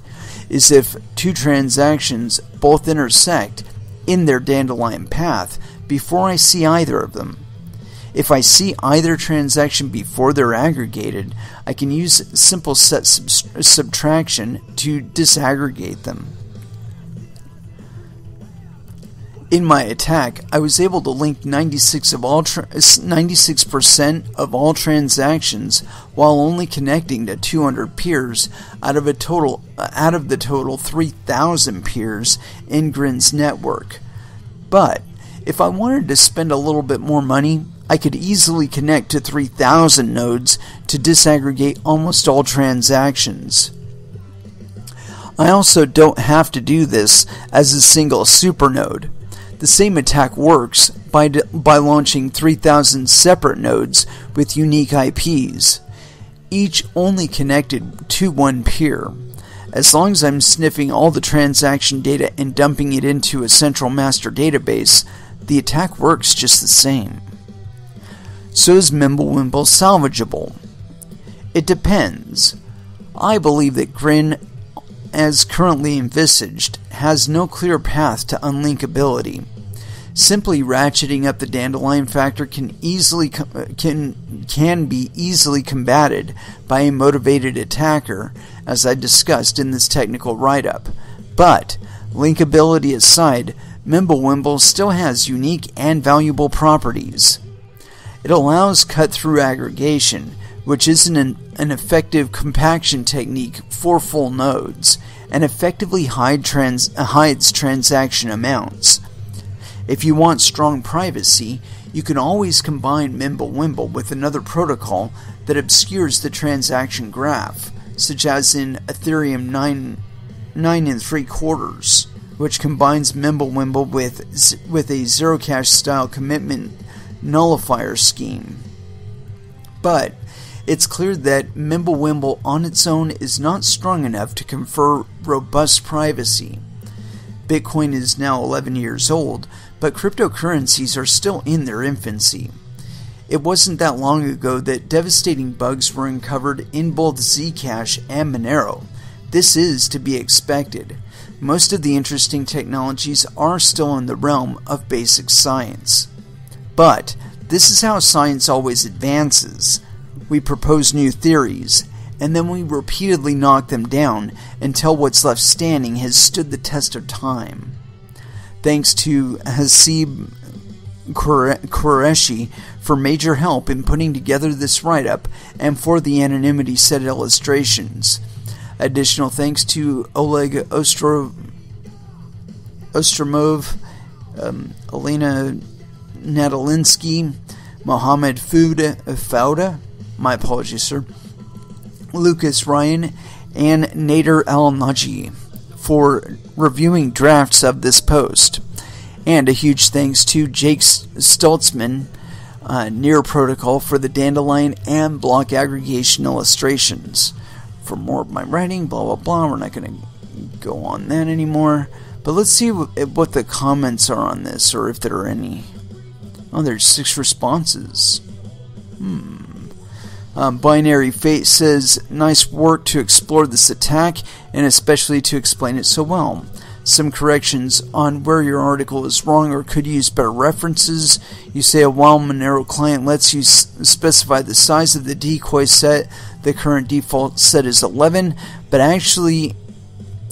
is if two transactions both intersect in their Dandelion path before I see either of them. If I see either transaction before they're aggregated, I can use simple set sub- subtraction to disaggregate them. In my attack, I was able to link ninety-six percent of all tra- ninety-six percent of all transactions, while only connecting to two hundred peers out of a total uh, out of the total three thousand peers in Grin's network. But if I wanted to spend a little bit more money, I could easily connect to three thousand nodes to disaggregate almost all transactions. I also don't have to do this as a single supernode. The same attack works by d- by launching three thousand separate nodes with unique I Ps, each only connected to one peer. As long as I'm sniffing all the transaction data and dumping it into a central master database, the attack works just the same. So is Mimblewimble salvageable? It depends. I believe that Grin, as currently envisaged, has no clear path to unlinkability. Simply ratcheting up the Dandelion factor can easily com- can can be easily combated by a motivated attacker, as I discussed in this technical write-up. But linkability aside, Mimblewimble still has unique and valuable properties. It allows cut-through aggregation, which is an, an effective compaction technique for full nodes, and effectively hide trans, hides transaction amounts. If you want strong privacy, you can always combine Mimblewimble with another protocol that obscures the transaction graph, such as in Ethereum nine and three quarters, which combines Mimblewimble with, with a Zerocash style commitment nullifier scheme. But it's clear that Mimblewimble on its own is not strong enough to confer robust privacy. Bitcoin is now eleven years old, but cryptocurrencies are still in their infancy. It wasn't that long ago that devastating bugs were uncovered in both Zcash and Monero. This is to be expected. Most of the interesting technologies are still in the realm of basic science. But this is how science always advances. We propose new theories, and then we repeatedly knock them down until what's left standing has stood the test of time. Thanks to Hasib Qureshi for major help in putting together this write-up and for the anonymity set illustrations. Additional thanks to Oleg Ostro Ostromov, um, Elena Nadalinsky, Mohammed Fouda, my apologies, sir, Lucas Ryan, and Nader Al-Naji for reviewing drafts of this post. And a huge thanks to Jake Stoltzman, uh, Near Protocol, for the Dandelion and block aggregation illustrations. For more of my writing, blah, blah, blah. We're not going to go on that anymore. But let's see what the comments are on this, or if there are any. Oh, there's six responses. Hmm. Um, Binary Fate says, nice work to explore this attack and especially to explain it so well. Some corrections on where your article is wrong or could use better references. You say a while Monero client lets you s specify the size of the decoy set. The current default set is eleven, but actually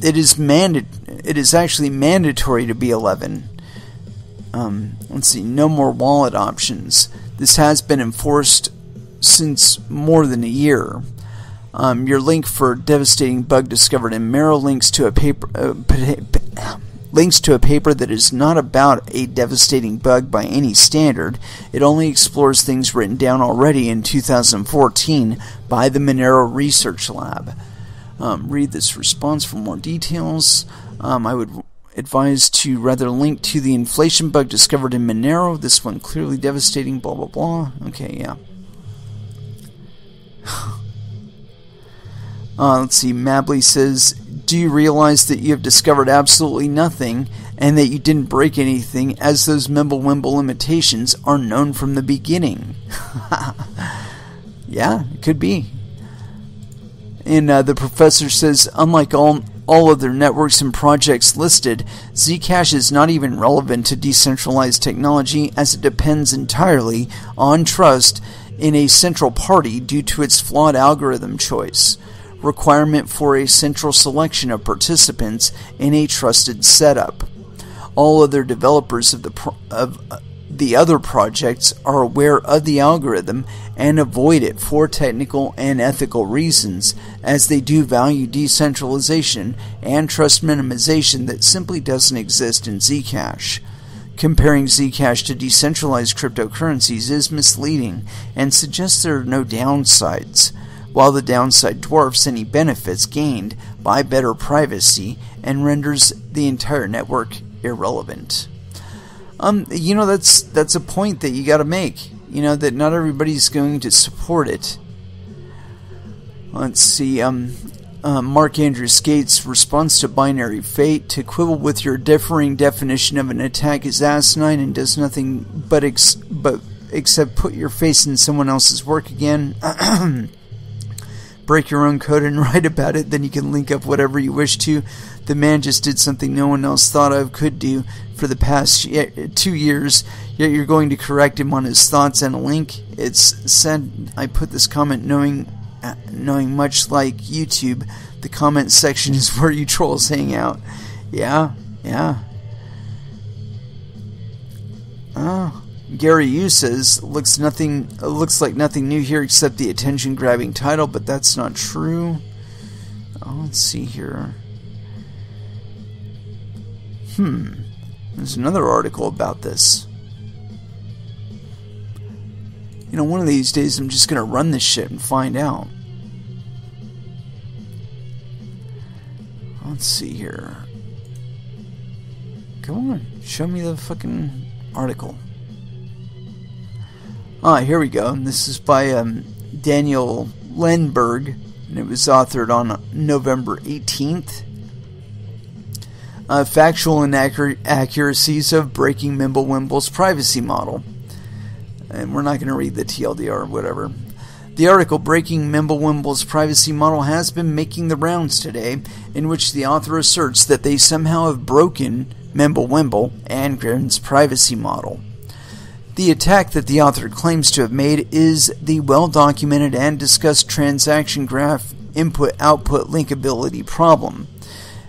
it is manda it is actually mandatory to be eleven. Um, let's see, no more wallet options. This has been enforced since more than a year. Um, your link for devastating bug discovered in Monero links to a paper uh, links to a paper that is not about a devastating bug by any standard. It only explores things written down already in two thousand fourteen by the Monero Research Lab. Um, read this response for more details. Um, I would advised to rather link to the inflation bug discovered in Monero. This one clearly devastating, blah blah blah. Okay, yeah. Uh, let's see, Mabley says, do you realize that you have discovered absolutely nothing and that you didn't break anything, as those Mimblewimble limitations are known from the beginning? Yeah, it could be. And uh, the professor says, unlike all, all other networks and projects listed, Zcash is not even relevant to decentralized technology, as it depends entirely on trust in a central party due to its flawed algorithm choice, requirement for a central selection of participants in a trusted setup. All other developers of the pro of the other projects are aware of the algorithm and avoid it for technical and ethical reasons, as they do value decentralization and trust minimization that simply doesn't exist in Zcash. Comparing Zcash to decentralized cryptocurrencies is misleading and suggests there are no downsides, while the downside dwarfs any benefits gained by better privacy and renders the entire network irrelevant. Um, you know, that's that's a point that you got to make. You know, that not everybody's going to support it. Let's see. Um. Uh, Mark Andrew Skates' response to Binary Fate: to quibble with your differing definition of an attack is asinine and does nothing but ex but except put your face in someone else's work again. Break your own code and write about it, then you can link up whatever you wish to. The man just did something no one else thought of could do for the past two years, yet you're going to correct him on his thoughts and a link. It's said I put this comment knowing... Uh, knowing much like YouTube, the comment section is where you trolls hang out. Yeah, yeah. Oh, Gary Yu says, looks nothing looks like nothing new here except the attention grabbing title, but that's not true. Oh, let's see here. Hmm. There's another article about this. You know, one of these days I'm just gonna run this shit and find out. Let's see here. Come on, show me the fucking article. Ah, here we go. This is by um, Daniel Lindberg, and it was authored on November eighteenth. Uh, factual inaccuracies of breaking Mimblewimble's privacy model. And we're not going to read the T L D R or whatever. The article, Breaking Mimblewimble's Privacy Model, has been making the rounds today, in which the author asserts that they somehow have broken Mimblewimble and Grin's privacy model. The attack that the author claims to have made is the well-documented and discussed transaction graph input-output linkability problem.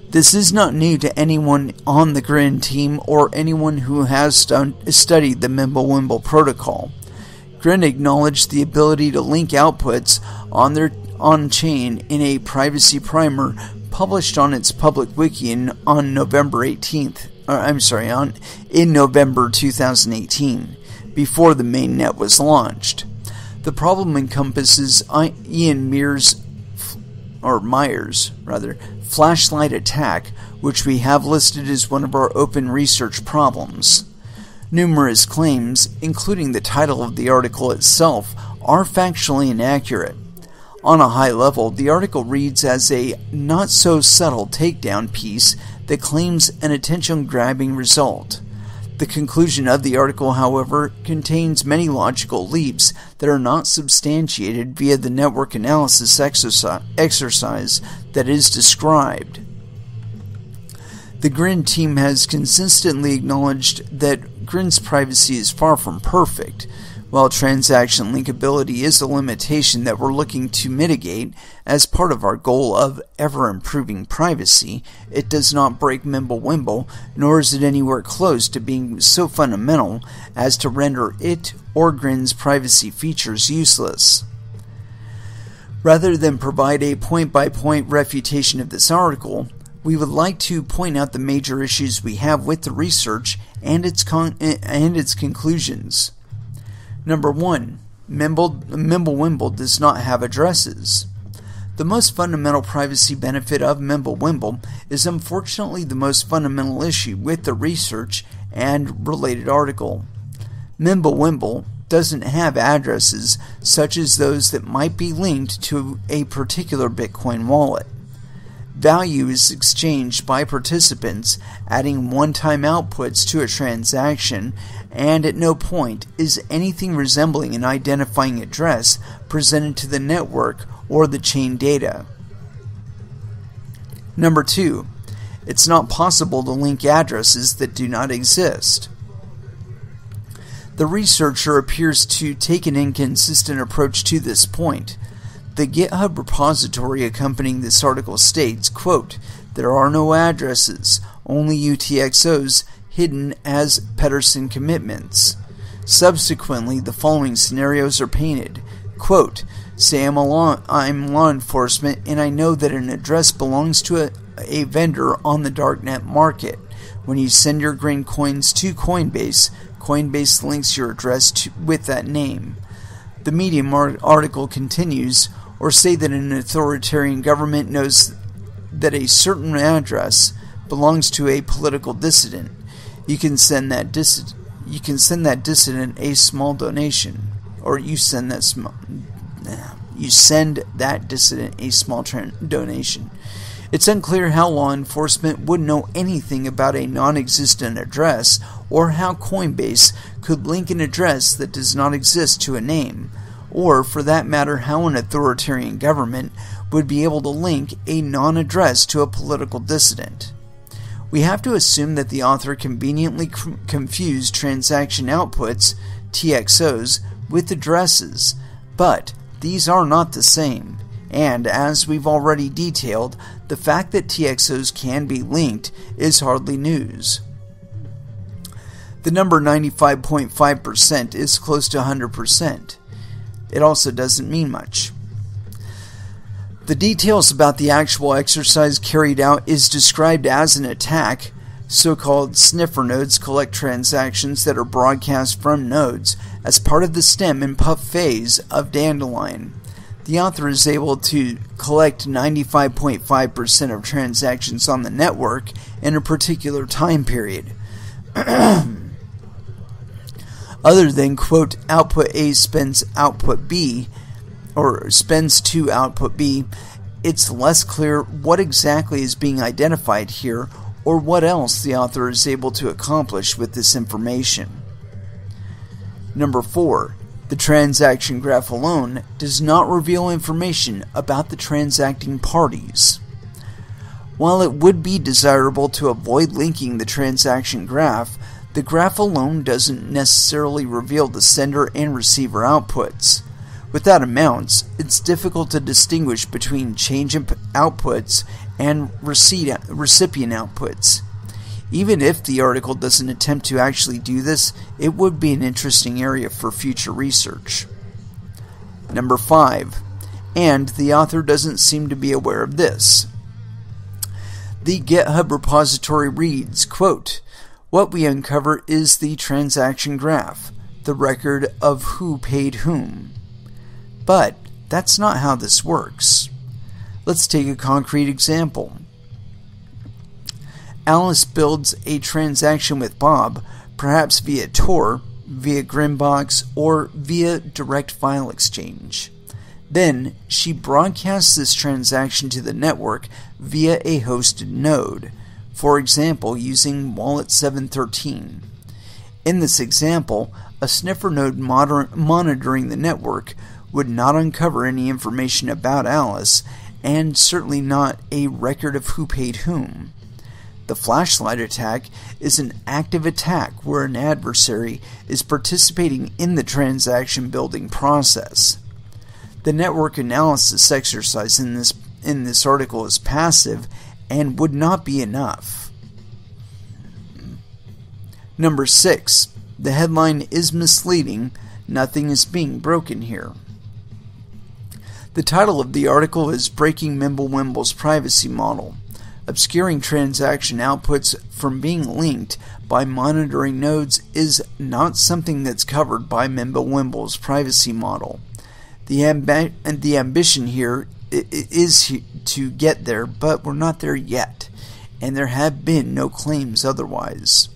This is not new to anyone on the Grin team or anyone who has stu studied the Mimblewimble protocol. Grin acknowledged the ability to link outputs on their on-chain in a privacy primer published on its public wiki in, on November eighteenth. Or, I'm sorry, on in November two thousand eighteen. Before the mainnet was launched. The problem encompasses Ian Mears, or Myers, rather, flashlight attack, which we have listed as one of our open research problems. Numerous claims, including the title of the article itself, are factually inaccurate. On a high level, the article reads as a not-so-subtle takedown piece that claims an attention-grabbing result. The conclusion of the article, however, contains many logical leaps that are not substantiated via the network analysis exercise, exercise that is described. The Grin team has consistently acknowledged that Grin's privacy is far from perfect. While transaction linkability is a limitation that we're looking to mitigate as part of our goal of ever-improving privacy, it does not break Mimblewimble, nor is it anywhere close to being so fundamental as to render it or Grin's privacy features useless. Rather than provide a point-by-point refutation of this article, we would like to point out the major issues we have with the research and its, con and its conclusions. Number one, Mimble, Mimblewimble does not have addresses. The most fundamental privacy benefit of Mimblewimble is unfortunately the most fundamental issue with the research and related article. Mimblewimble doesn't have addresses such as those that might be linked to a particular Bitcoin wallet. Value is exchanged by participants, adding one-time outputs to a transaction, and at no point is anything resembling an identifying address presented to the network or the chain data. Number two, it's not possible to link addresses that do not exist. The researcher appears to take an inconsistent approach to this point. The GitHub repository accompanying this article states, quote, "There are no addresses, only U T X Os hidden as Pedersen commitments." Subsequently, the following scenarios are painted. Quote, "Say I'm, a law, I'm law enforcement and I know that an address belongs to a, a vendor on the darknet market. When you send your Grin coins to Coinbase, Coinbase links your address to, with that name." The Medium article continues, "Or say that an authoritarian government knows that a certain address belongs to a political dissident. You can send that dis you can send that dissident a small donation, or you send that small you send that dissident a small donation. It's unclear how law enforcement would know anything about a non-existent address or how Coinbase could link an address that does not exist to a name, or for that matter how an authoritarian government would be able to link a non-address to a political dissident. We have to assume that the author conveniently confused transaction outputs, T X Os, with addresses, but these are not the same. And, as we've already detailed, the fact that T X Os can be linked is hardly news. The number ninety-five point five percent is close to one hundred percent. It also doesn't mean much. The details about the actual exercise carried out is described as an attack. So-called sniffer nodes collect transactions that are broadcast from nodes as part of the stem and puff phase of Dandelion. The author is able to collect ninety-five point five percent of transactions on the network in a particular time period. Other than, quote, output A spends output B, or spends to output B, it's less clear what exactly is being identified here or what else the author is able to accomplish with this information. Number four, the transaction graph alone does not reveal information about the transacting parties. While it would be desirable to avoid linking the transaction graph, the graph alone doesn't necessarily reveal the sender and receiver outputs. Without amounts, it's difficult to distinguish between change in outputs and recipient outputs. Even if the article doesn't attempt to actually do this, it would be an interesting area for future research. Number five, and the author doesn't seem to be aware of this. The GitHub repository reads, quote, "What we uncover is the transaction graph, the record of who paid whom." But that's not how this works. Let's take a concrete example. Alice builds a transaction with Bob, perhaps via Tor, via Grinbox, or via direct file exchange. Then she broadcasts this transaction to the network via a hosted node, for example using Wallet seven thirteen. In this example, a sniffer node monitoring the network would not uncover any information about Alice, and certainly not a record of who paid whom. The flashlight attack is an active attack where an adversary is participating in the transaction building process. The network analysis exercise in this, in this article is passive and would not be enough. Number six, the headline is misleading. Nothing is being broken here. The title of the article is Breaking Mimblewimble's Privacy Model, Obscuring Transaction Outputs from Being Linked by Monitoring Nodes is Not Something That's Covered by Mimblewimble's Privacy Model. The, amb the ambition here is to get there, but we're not there yet, and there have been no claims otherwise.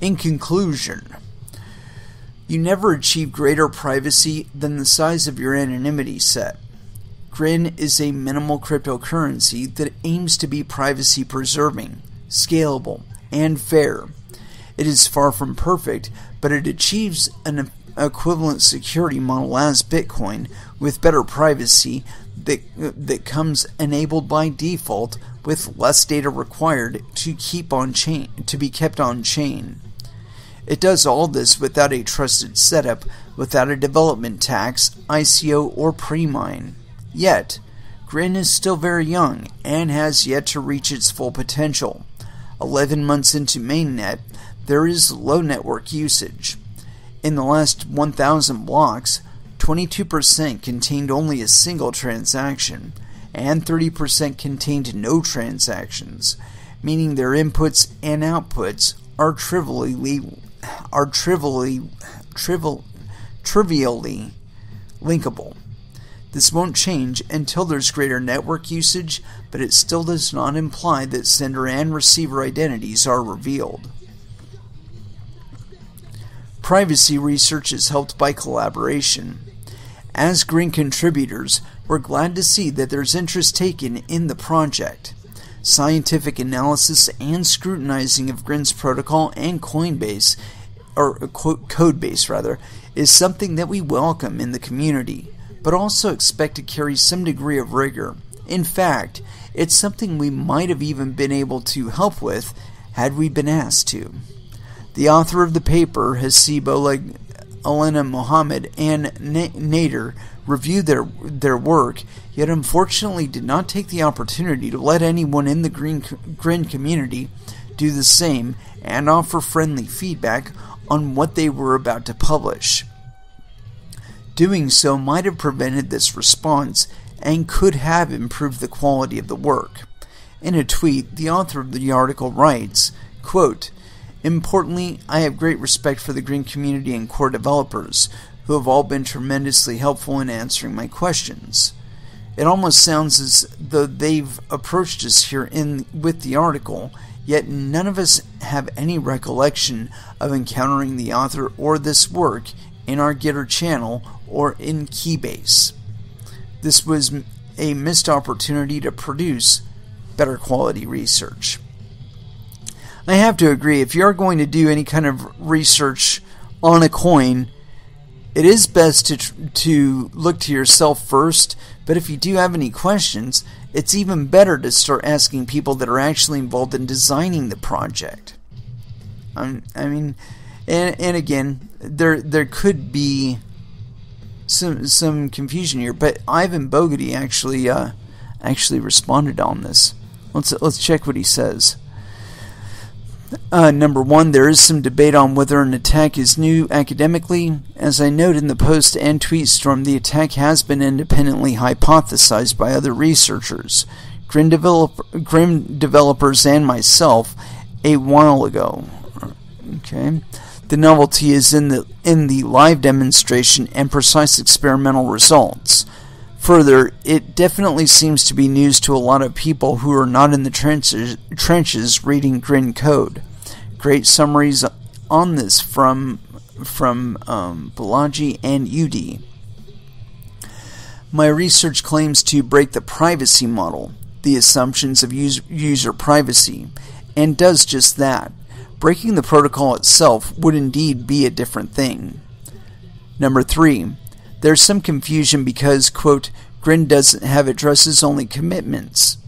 In conclusion, you never achieve greater privacy than the size of your anonymity set. Grin is a minimal cryptocurrency that aims to be privacy preserving, scalable, and fair. It is far from perfect, but it achieves an equivalent security model as Bitcoin with better privacy that, that comes enabled by default with less data required to keep on chain, to be kept on chain. It does all this without a trusted setup, without a development tax, I C O, or pre-mine. Yet, Grin is still very young and has yet to reach its full potential. eleven months into mainnet, there is low network usage. In the last one thousand blocks, twenty-two percent contained only a single transaction, and thirty percent contained no transactions, meaning their inputs and outputs are trivially are trivially trivial trivially linkable. This won't change until there's greater network usage, but it still does not imply that sender and receiver identities are revealed. Privacy research is helped by collaboration. As Green contributors, we're glad to see that there's interest taken in the project. Scientific analysis and scrutinizing of Grin's protocol and Coinbase, or Codebase rather, is something that we welcome in the community, but also expect to carry some degree of rigor. In fact, it's something we might have even been able to help with had we been asked to. The author of the paper, Hasiba Elena Mohammed and Nader, reviewed their, their work, yet unfortunately did not take the opportunity to let anyone in the Green, Grin community do the same and offer friendly feedback on what they were about to publish. Doing so might have prevented this response and could have improved the quality of the work. In a tweet, the author of the article writes, quote, "Importantly, I have great respect for the Green community and core developers, who have all been tremendously helpful in answering my questions." It almost sounds as though they've approached us here in with the article, yet none of us have any recollection of encountering the author or this work in our Gitter channel or in Keybase. This was a missed opportunity to produce better quality research. I have to agree, if you're going to do any kind of research on a coin, it is best to, to look to yourself first, but if you do have any questions, it's even better to start asking people that are actually involved in designing the project. I'm, I mean, and, and again, there there could be some some confusion here, but Ivan Bogaty actually uh, actually responded on this. Let's let's check what he says. Uh, number one, there is some debate on whether an attack is new academically. As I note in the post and tweet storm, the attack has been independently hypothesized by other researchers, Grin, develop, Grin developers and myself, a while ago. Okay. The novelty is in the, in the live demonstration and precise experimental results. Further, it definitely seems to be news to a lot of people who are not in the trenches, trenches reading Grin code. Great summaries on this from from um, Balaji and U D. My research claims to break the privacy model, the assumptions of user, user privacy, and does just that. Breaking the protocol itself would indeed be a different thing. Number three. There's some confusion because, quote, Grin doesn't have addresses, only commitments.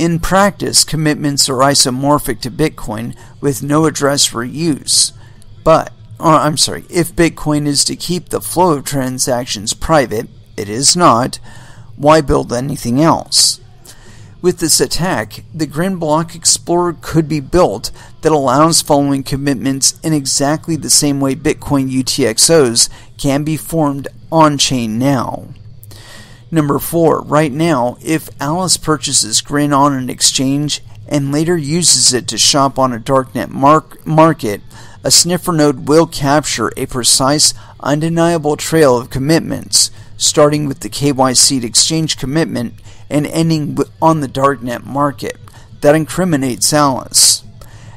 In practice, commitments are isomorphic to Bitcoin with no address for use. But, or I'm sorry, if Bitcoin is to keep the flow of transactions private, it is not, why build anything else? With this attack, the Grin Block Explorer could be built that allows following commitments in exactly the same way Bitcoin U T X Os can be formed on-chain now. Number four, right now, if Alice purchases Grin on an exchange and later uses it to shop on a darknet mark market, a sniffer node will capture a precise, undeniable trail of commitments, starting with the K Y C'd exchange commitment and ending on the darknet market. That incriminates Alice.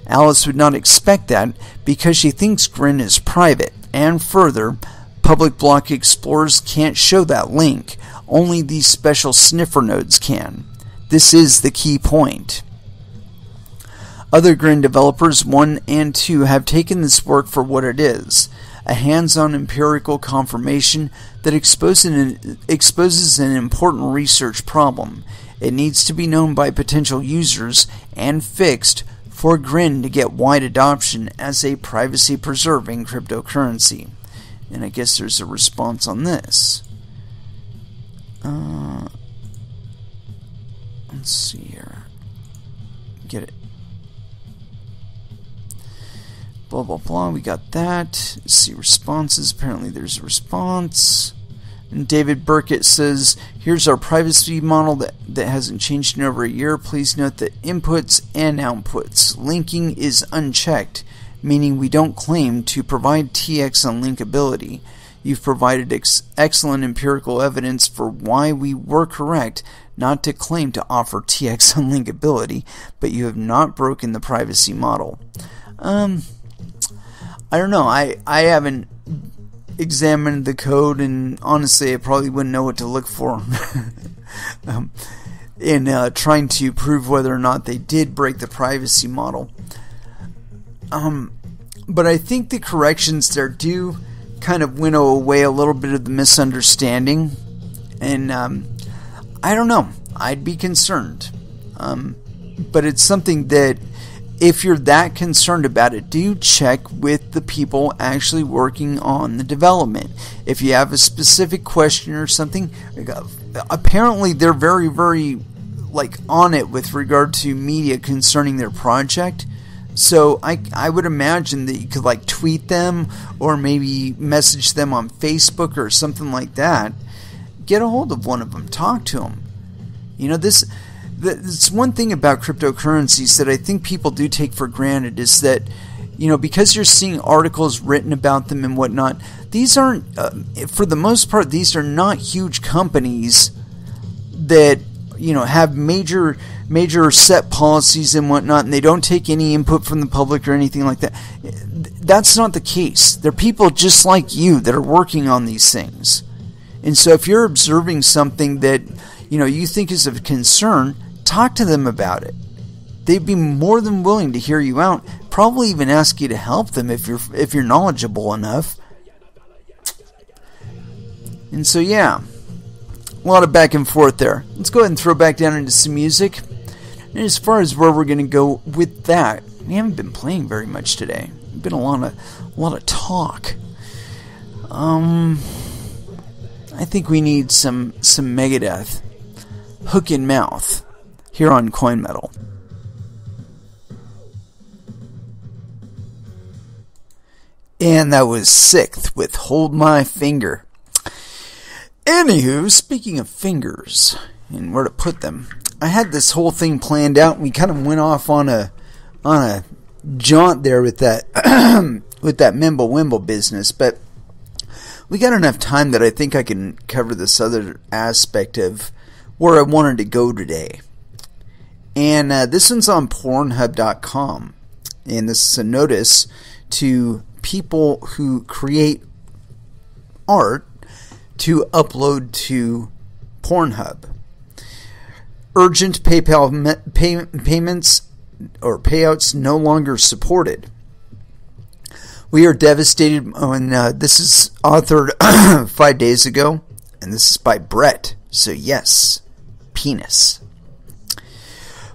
Alice would not expect that because she thinks Grin is private, and further, public block explorers can't show that link, only these special sniffer nodes can. This is the key point. Other Grin developers one and two have taken this work for what it is, a hands-on empirical confirmation that exposes an important research problem. It needs to be known by potential users and fixed for Grin to get wide adoption as a privacy-preserving cryptocurrency. And I guess there's a response on this. Uh, let's see here. Get it. Blah, blah, blah. We got that. Let's see responses. Apparently there's a response. And David Burkett says, here's our privacy model that, that hasn't changed in over a year. Please note that inputs and outputs. Linking is unchecked, meaning we don't claim to provide T X on linkability. You've provided ex excellent empirical evidence for why we were correct not to claim to offer T X on linkability, but you have not broken the privacy model. Um... I don't know, I, I haven't examined the code, and honestly I probably wouldn't know what to look for um, in uh, trying to prove whether or not they did break the privacy model. Um, but I think the corrections there do kind of winnow away a little bit of the misunderstanding, and um, I don't know, I'd be concerned. Um, but it's something that, if you're that concerned about it, do check with the people actually working on the development. If you have a specific question or something, apparently they're very, very like on it with regard to media concerning their project. So I, I would imagine that you could like tweet them or maybe message them on Facebook or something like that. Get a hold of one of them. Talk to them. You know, this, it's one thing about cryptocurrencies that I think people do take for granted is that, you know, because you're seeing articles written about them and whatnot, these aren't, uh, for the most part, these are not huge companies that, you know, have major major set policies and whatnot, and they don't take any input from the public or anything like that. That's not the case. They're people just like you that are working on these things. And so if you're observing something that, you know, you think is of concern, talk to them about it. They'd be more than willing to hear you out, probably even ask you to help them if you're if you're knowledgeable enough. And so yeah, a lot of back and forth there. Let's go ahead and throw back down into some music. And as far as where we're going to go with that, we haven't been playing very much today. It's been a lot of a lot of talk. Um, I think we need some some Megadeth, Hook in Mouth, here on CoinMetal. And that was Sixth with Hold My Finger. Anywho, speaking of fingers and where to put them, I had this whole thing planned out, and we kind of went off on a on a jaunt there with that with that Mimblewimble business. But we got enough time that I think I can cover this other aspect of where I wanted to go today. And uh, this one's on Pornhub dot com, and this is a notice to people who create art to upload to Pornhub. Urgent PayPal pay payments or payouts no longer supported. We are devastated. Oh, and uh, this is authored five days ago, and this is by Brett. So yes, penis.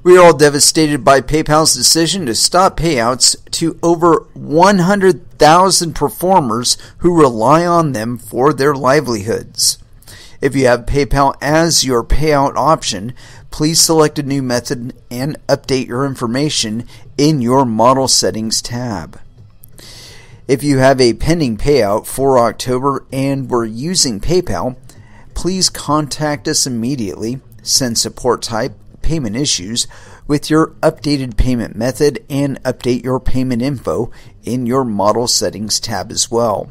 We are all devastated by PayPal's decision to stop payouts to over one hundred thousand performers who rely on them for their livelihoods. If you have PayPal as your payout option, please select a new method and update your information in your model settings tab. If you have a pending payout for October and were using PayPal, please contact us immediately, send support type, payment issues with your updated payment method, and update your payment info in your model settings tab as well.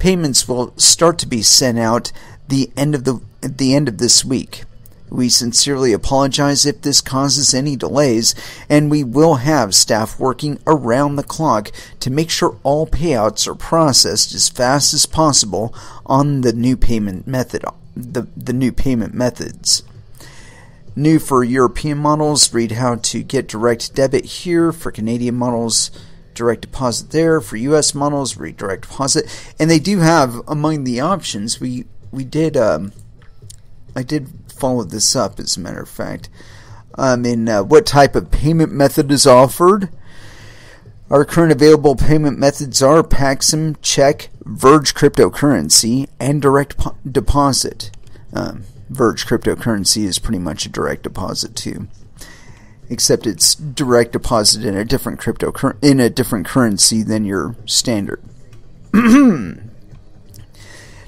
Payments will start to be sent out the end of the at the end of this week. We sincerely apologize if this causes any delays, and we will have staff working around the clock to make sure all payouts are processed as fast as possible on the new payment method the, the new payment methods. New for European models, read how to get direct debit here. For Canadian models, direct deposit there. For U S models, read direct deposit. And they do have, among the options, we we did, um, I did follow this up, as a matter of fact, um, in uh, what type of payment method is offered. Our current available payment methods are Paxum, Check, Verge Cryptocurrency, and Direct Deposit. Um, Verge Cryptocurrency is pretty much a direct deposit too, except it's direct deposit in a different crypto in a different currency than your standard.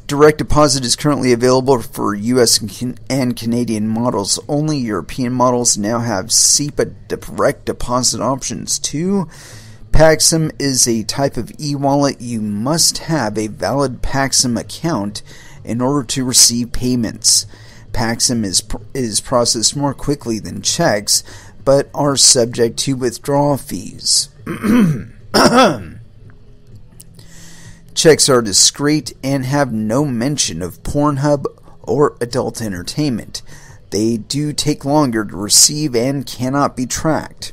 Direct deposit is currently available for U S and, can and Canadian models only. European models now have SEPA direct deposit options too. Paxum is a type of e-wallet. You must have a valid Paxum account in order to receive payments. Paxum is is processed more quickly than checks, but are subject to withdrawal fees. Checks are discreet and have no mention of Pornhub or adult entertainment. They do take longer to receive and cannot be tracked.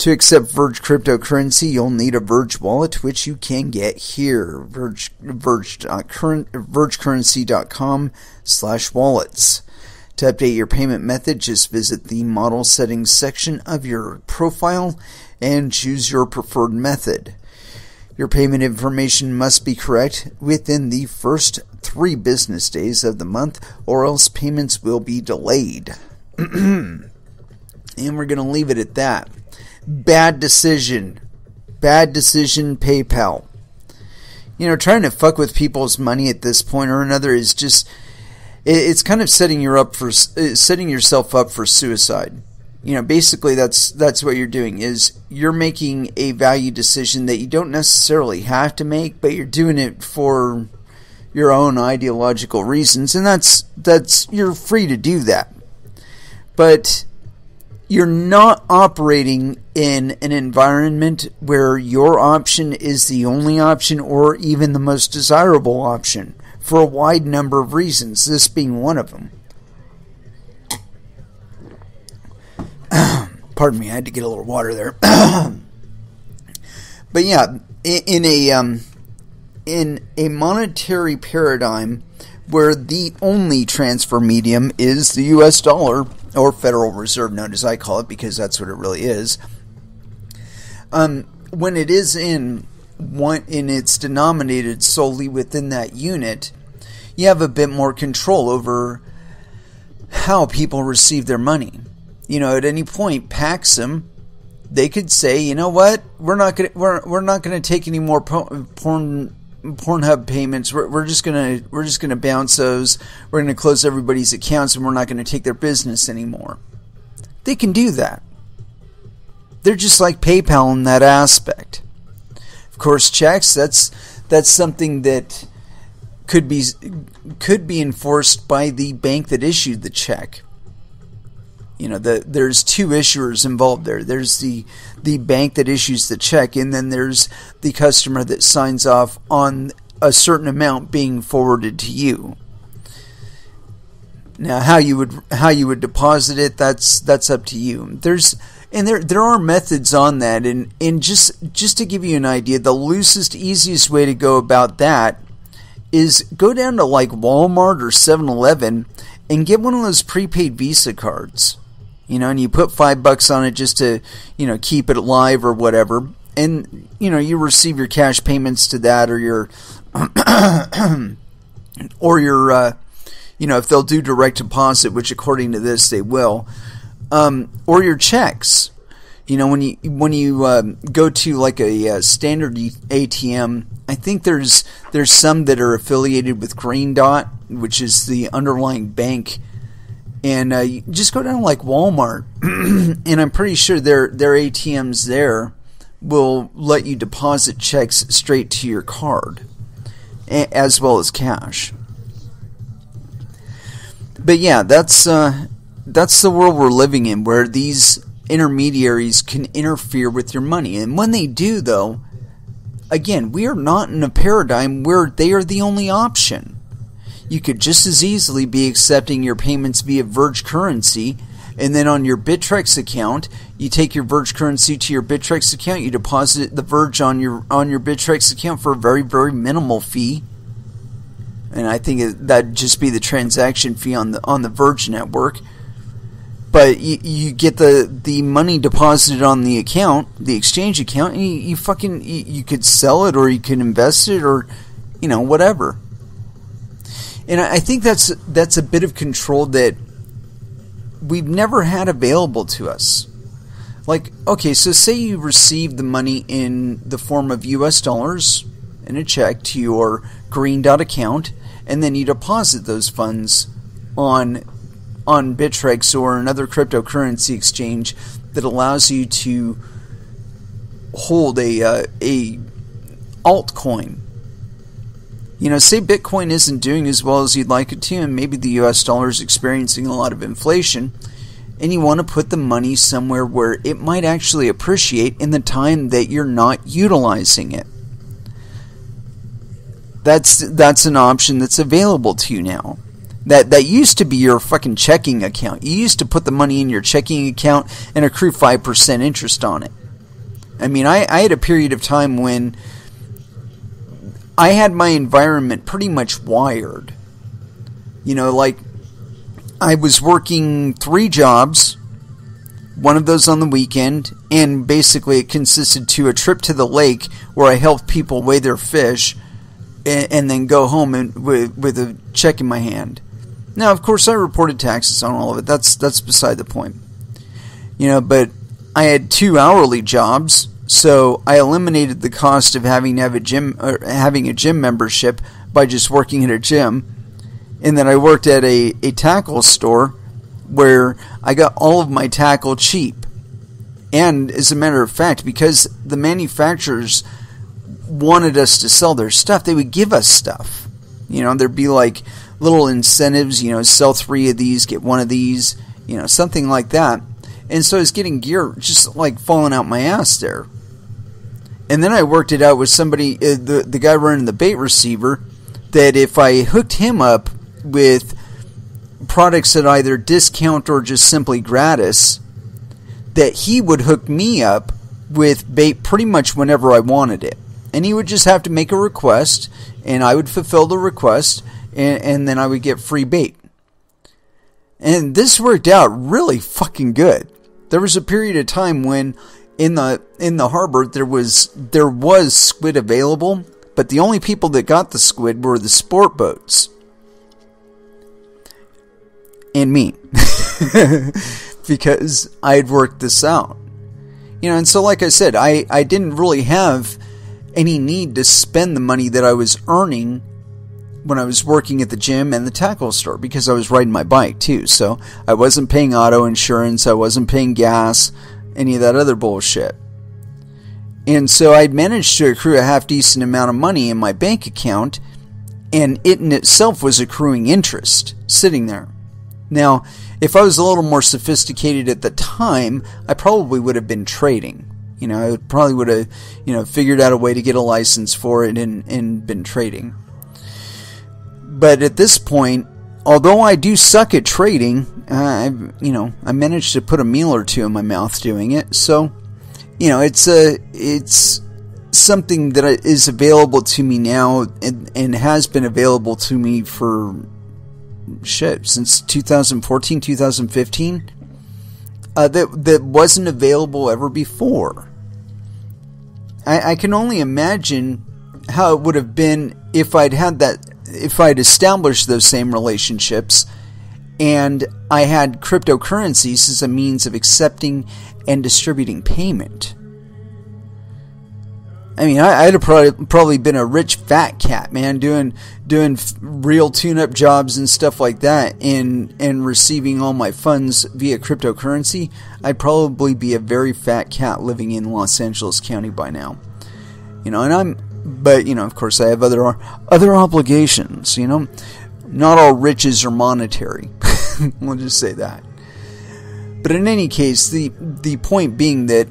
To accept Verge cryptocurrency, you'll need a Verge wallet, which you can get here. Verge, Verge, uh, current, verge currency dot com slash wallets. To update your payment method, just visit the model settings section of your profile and choose your preferred method. Your payment information must be correct within the first three business days of the month, or else payments will be delayed. And we're going to leave it at that. Bad decision. Bad decision, PayPal. You know, trying to fuck with people's money at this point or another is just... It's kind of setting you up for setting yourself up for suicide. You know, basically that's that's what you're doing, is you're making a value decision that you don't necessarily have to make, but you're doing it for your own ideological reasons, and that's that's you're free to do that. But you're not operating in an environment where your option is the only option or even the most desirable option, for a wide number of reasons, this being one of them. Pardon me, I had to get a little water there. But yeah, in a um, in a monetary paradigm where the only transfer medium is the U S dollar, or Federal Reserve note as I call it, because that's what it really is. Um, when it is in one, and it's denominated solely within that unit, you have a bit more control over how people receive their money. You know, at any point, Paxum, they could say, you know what, we're not gonna we're we're not gonna take any more porn Pornhub payments. We're we're just gonna we're just gonna bounce those. We're gonna close everybody's accounts, and we're not gonna take their business anymore. They can do that. They're just like PayPal in that aspect. Of course, checks, that's that's something that could be could be enforced by the bank that issued the check. You know, the, there's two issuers involved there. There's the the bank that issues the check, and then there's the customer that signs off on a certain amount being forwarded to you. Now, how you would how you would deposit it, that's that's up to you. There's And there there are methods on that, and, and just just to give you an idea, the loosest, easiest way to go about that is go down to like Walmart or seven eleven and get one of those prepaid Visa cards. You know, and you put five bucks on it just to, you know, keep it alive or whatever. And, you know, you receive your cash payments to that, or your or your uh, you know, if they'll do direct deposit, which according to this they will. Um, or your checks. You know, when you when you um, go to like a, a standard A T M, I think there's there's some that are affiliated with Green Dot, which is the underlying bank, and uh, you just go down to like Walmart, and I'm pretty sure their their A T Ms there will let you deposit checks straight to your card, as well as cash. But yeah, that's. Uh, That's the world we're living in, where these intermediaries can interfere with your money. And when they do, though, again, we are not in a paradigm where they are the only option. You could just as easily be accepting your payments via Verge currency, and then on your Bittrex account, you take your Verge currency to your Bittrex account, you deposit the Verge on your on your Bittrex account for a very, very minimal fee. And I think that'd just be the transaction fee on the on the Verge network. But you, you get the, the money deposited on the account, the exchange account, and you, you fucking, you, you could sell it, or you could invest it, or, you know, whatever. And I think that's, that's a bit of control that we've never had available to us. Like, okay, so say you receive the money in the form of U S dollars in a check to your Green Dot account, and then you deposit those funds on... on Bittrex or another cryptocurrency exchange that allows you to hold a uh, a altcoin. You know, say Bitcoin isn't doing as well as you'd like it to, and maybe the U S dollar is experiencing a lot of inflation, and you want to put the money somewhere where it might actually appreciate in the time that you're not utilizing it. That's that's an option that's available to you now. That that used to be your fucking checking account. You used to put the money in your checking account and accrue five percent interest on it. I mean, I, I had a period of time when I had my environment pretty much wired. You know, like I was working three jobs, one of those on the weekend, and basically it consisted to a trip to the lake where I helped people weigh their fish, and, and then go home and with, with a check in my hand. Now, of course, I reported taxes on all of it. That's that's beside the point. You know, but I had two hourly jobs, so I eliminated the cost of having to have a gym or having a gym membership by just working at a gym. And then I worked at a, a tackle store where I got all of my tackle cheap. And as a matter of fact, because the manufacturers wanted us to sell their stuff, they would give us stuff. You know, there'd be like little incentives, you know, sell three of these, get one of these, you know, something like that. And so I was getting gear just like falling out my ass there. And then I worked it out with somebody, uh, the, the guy running the bait receiver, that if I hooked him up with products at either discount or just simply gratis, that he would hook me up with bait pretty much whenever I wanted it. And he would just have to make a request, and I would fulfill the request, and, and then I would get free bait. And this worked out really fucking good. There was a period of time when in the in the harbor there was there was squid available, but the only people that got the squid were the sport boats. And me. Because I had worked this out. You know, and so like I said, I, I didn't really have any need to spend the money that I was earning when I was working at the gym and the tackle store, because I was riding my bike too. So I wasn't paying auto insurance, I wasn't paying gas, any of that other bullshit. And so I'd managed to accrue a half decent amount of money in my bank account, and it in itself was accruing interest sitting there. Now, if I was a little more sophisticated at the time, I probably would have been trading. You know, I probably would have, you know, figured out a way to get a license for it and, and been trading. But at this point, although I do suck at trading, uh, I've, you know, I managed to put a meal or two in my mouth doing it. So, you know, it's a it's something that is available to me now, and, and has been available to me for shit since two thousand fourteen, two thousand fifteen. Uh, that that wasn't available ever before. I, I can only imagine how it would have been if I'd had that. If I'd established those same relationships and I had cryptocurrencies as a means of accepting and distributing payment. I mean, I'd have probably, probably been a rich fat cat, man, doing doing real tune-up jobs and stuff like that, and, and receiving all my funds via cryptocurrency. I'd probably be a very fat cat living in Los Angeles County by now. You know, and I'm But, you know, of course, I have other other obligations, you know. Not all riches are monetary. We'll just say that. But in any case, the, the point being that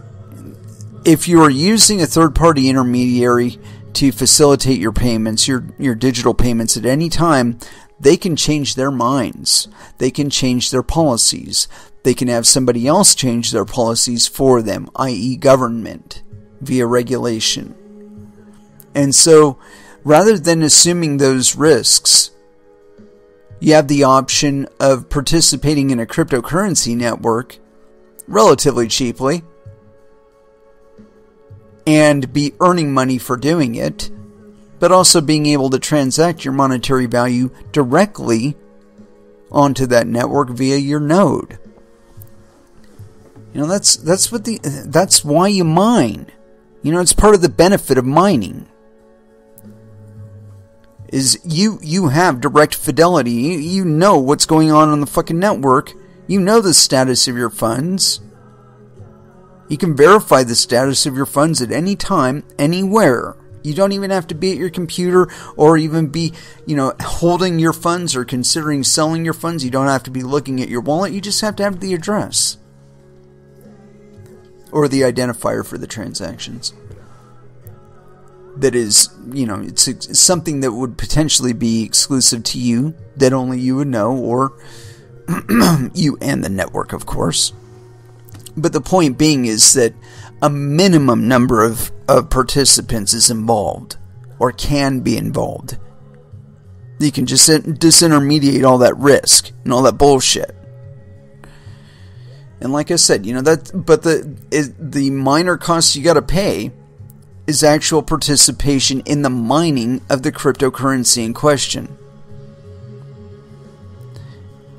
if you are using a third-party intermediary to facilitate your payments, your, your digital payments at any time, they can change their minds. They can change their policies. They can have somebody else change their policies for them, that is government, via regulation. And so, rather than assuming those risks, you have the option of participating in a cryptocurrency network relatively cheaply and be earning money for doing it, but also being able to transact your monetary value directly onto that network via your node. You know, that's that's what the that's why you mine. You know, it's part of the benefit of mining. Is you you have direct fidelity. You, you know what's going on on the fucking network. You know the status of your funds. You can verify the status of your funds at any time, anywhere. You don't even have to be at your computer or even be, you know, holding your funds or considering selling your funds. You don't have to be looking at your wallet. You just have to have the address or the identifier for the transactions. That is, you know, it's something that would potentially be exclusive to you, that only you would know, or you and the network, of course. But the point being is that a minimum number of, of participants is involved, or can be involved. You can just disintermediate all that risk and all that bullshit. And like I said, you know, that, but the, the minor costs you got to pay is actual participation in the mining of the cryptocurrency in question.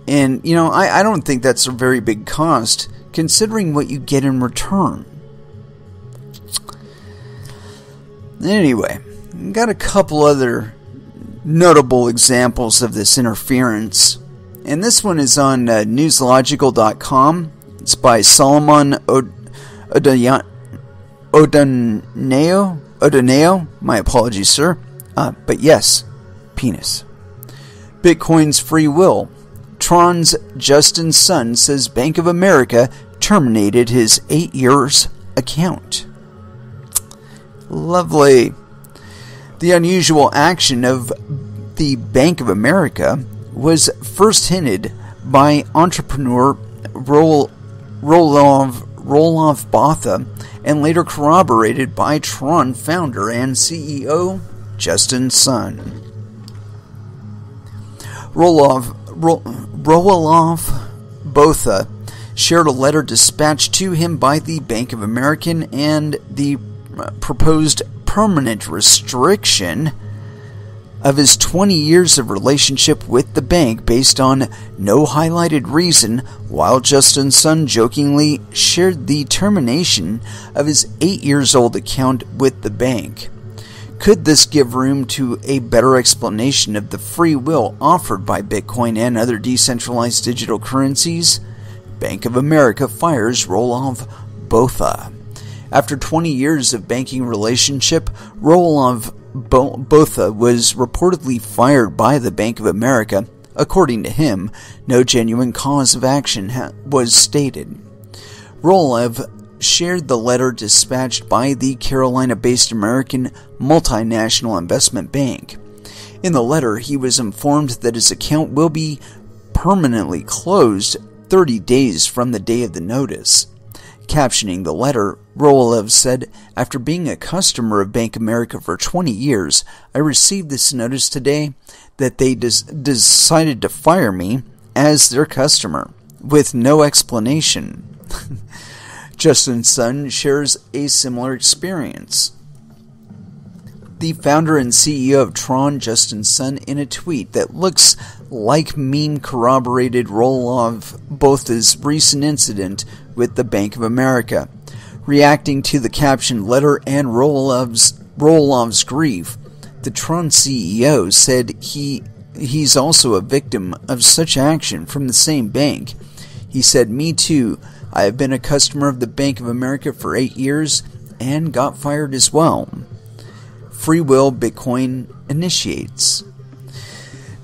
And, you know, I, I don't think that's a very big cost, considering what you get in return. Anyway, got a couple other notable examples of this interference. And this one is on uh, newslogical dot com. It's by Solomon Odoneo. Odoneo, my apologies, sir. Uh, but yes, penis. Bitcoin's free will. Tron's Justin Sun says Bank of America terminated his eight years account. Lovely. The unusual action of the Bank of America was first hinted by entrepreneur Roel, Roelof, Roelof Botha and later corroborated by Tron founder and C E O Justin Sun. Roelof, Ro, Roelof Botha shared a letter dispatched to him by the Bank of America and the proposed permanent restriction of his twenty years of relationship with the bank based on no highlighted reason, while Justin Sun jokingly shared the termination of his eight years old account with the bank. Could this give room to a better explanation of the free will offered by Bitcoin and other decentralized digital currencies? Bank of America fires Roelof Botha. After twenty years of banking relationship, Roelof Botha was reportedly fired by the Bank of America. According to him, no genuine cause of action ha was stated. Roelof shared the letter dispatched by the Carolina-based American Multinational Investment Bank. In the letter, he was informed that his account will be permanently closed thirty days from the day of the notice. Captioning the letter, Roelof said, "After being a customer of Bank America for twenty years, I received this notice today that they des decided to fire me as their customer, with no explanation." Justin Sun shares a similar experience. The founder and C E O of Tron, Justin Sun, in a tweet that looks like meme corroborated Roelof Botha's recent incident with the Bank of America. Reacting to the captioned letter and Roelof's, Roelof's grief, the Tron C E O said he he's also a victim of such action from the same bank. He said, "Me too. I have been a customer of the Bank of America for eight years and got fired as well." Free will Bitcoin initiates.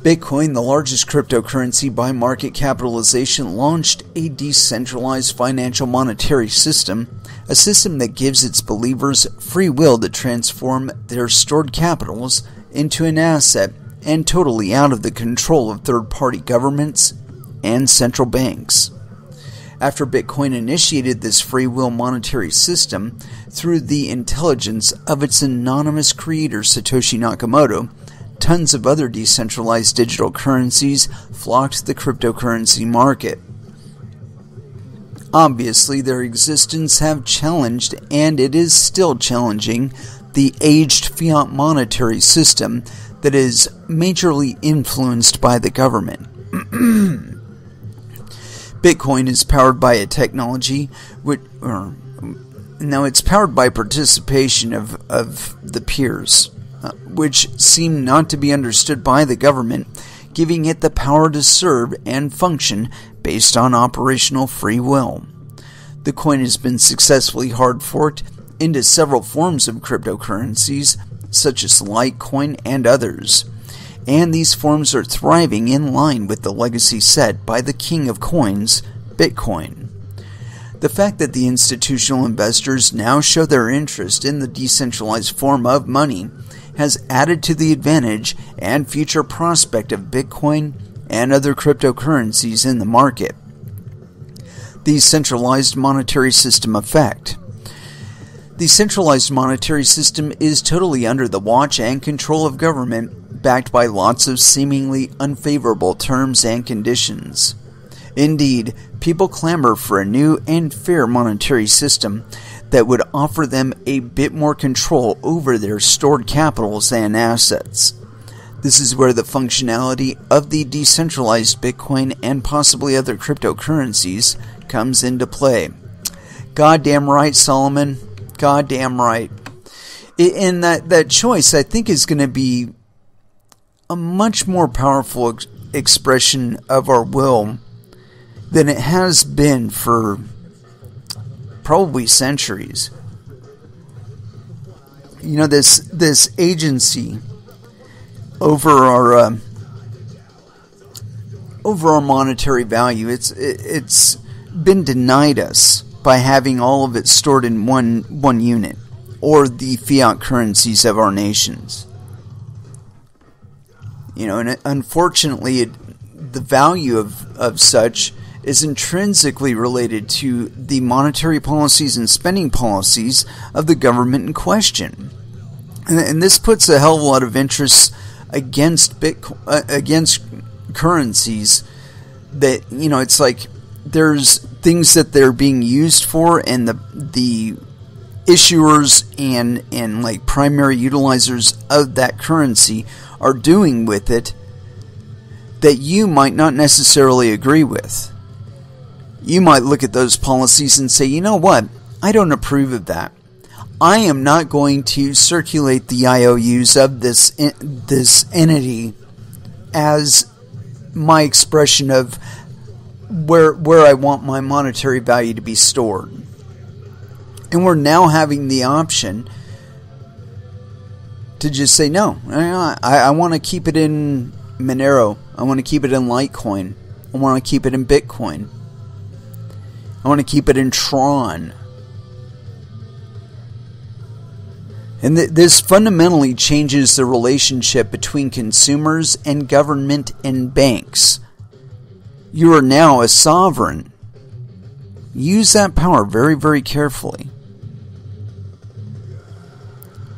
Bitcoin, the largest cryptocurrency by market capitalization, launched a decentralized financial monetary system, a system that gives its believers free will to transform their stored capitals into an asset and totally out of the control of third-party governments and central banks. After Bitcoin initiated this free will monetary system through the intelligence of its anonymous creator Satoshi Nakamoto, tons of other decentralized digital currencies flocked the cryptocurrency market. Obviously, their existence have challenged, and it is still challenging, the aged fiat monetary system that is majorly influenced by the government. Bitcoin is powered by a technology which, or, now it's powered by participation of, of the peers, uh, which seem not to be understood by the government, giving it the power to serve and function based on operational free will. The coin has been successfully hard forked into several forms of cryptocurrencies, such as Litecoin and others. And these forms are thriving in line with the legacy set by the king of coins, Bitcoin. The fact that the institutional investors now show their interest in the decentralized form of money has added to the advantage and future prospect of Bitcoin and other cryptocurrencies in the market. The centralized monetary system effect. The centralized monetary system is totally under the watch and control of government, backed by lots of seemingly unfavorable terms and conditions. Indeed, people clamor for a new and fair monetary system that would offer them a bit more control over their stored capitals and assets. This is where the functionality of the decentralized Bitcoin and possibly other cryptocurrencies comes into play. Goddamn right, Solomon. Goddamn right. And that, that choice, I think, is going to be a much more powerful ex expression of our will than it has been for probably centuries. You know, this this agency over our uh, over our monetary value, it's it, it's been denied us by having all of it stored in one one unit, or the fiat currencies of our nations. You know, and unfortunately, it, the value of of such is intrinsically related to the monetary policies and spending policies of the government in question. And, and this puts a hell of a lot of interests against Bitcoin, uh, against currencies that, you know, it's like there's things that they're being used for, and the the issuers and and like primary utilizers of that currency are doing with it that you might not necessarily agree with. You might look at those policies and say, you know what, I don't approve of that. I am not going to circulate the I O Us of this en this entity as my expression of where where I want my monetary value to be stored. And we're now having the option to just say, no, I, I want to keep it in Monero. I want to keep it in Litecoin. I want to keep it in Bitcoin. I want to keep it in Tron. And th this fundamentally changes the relationship between consumers and government and banks. You are now a sovereign. Use that power very, very carefully.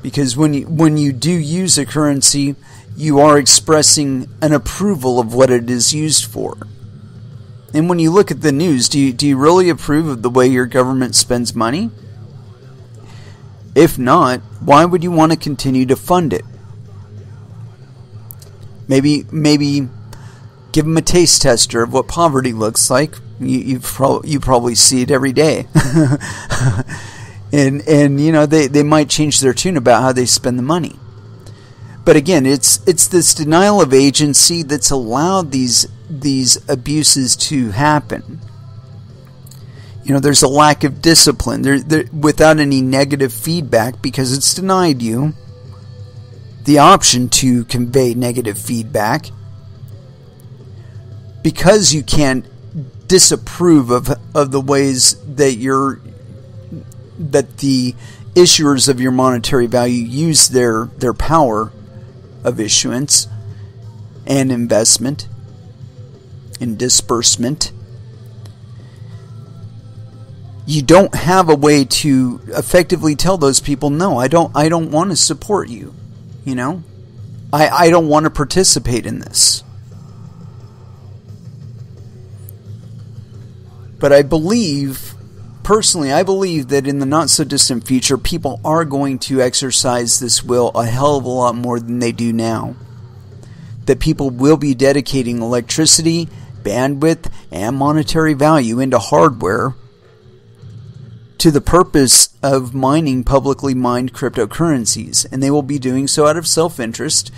Because when you, when you do use a currency, you are expressing an approval of what it is used for. And when you look at the news, do you, do you really approve of the way your government spends money? If not, why would you want to continue to fund it? Maybe maybe give them a taste tester of what poverty looks like. You you, pro you probably see it every day, and and you know they they might change their tune about how they spend the money. But again, it's it's this denial of agency that's allowed these. these abuses to happen. You know, there's a lack of discipline there, there without any negative feedback, because it's denied you the option to convey negative feedback, because you can't disapprove of of the ways that you're that the issuers of your monetary value use their their power of issuance and investment in disbursement. You don't have a way to effectively tell those people, no, I don't I don't want to support you. You know? I, I don't want to participate in this. But I believe, personally, I believe that in the not so distant future, people are going to exercise this will a hell of a lot more than they do now. That people will be dedicating electricity, bandwidth, and monetary value into hardware to the purpose of mining publicly mined cryptocurrencies, and they will be doing so out of self-interest,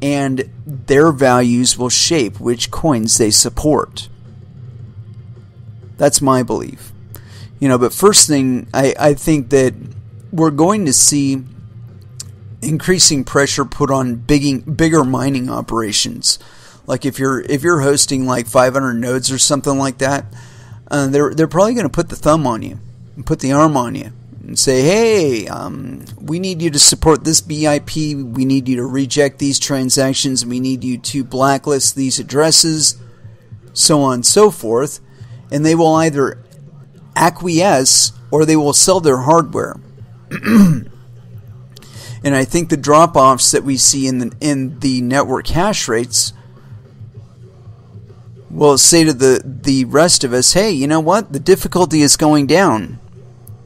and their values will shape which coins they support. That's my belief. You know, but first thing, I, I think that we're going to see increasing pressure put on bigging, bigger mining operations. Like if you're if you're hosting like five hundred nodes or something like that, uh, they're they're probably going to put the thumb on you and put the arm on you and say, hey, um, we need you to support this B I P. We need you to reject these transactions. We need you to blacklist these addresses, so on and so forth. And they will either acquiesce or they will sell their hardware. And I think the drop-offs that we see in the in the network hash rates will say to the the rest of us, hey, you know what? The difficulty is going down.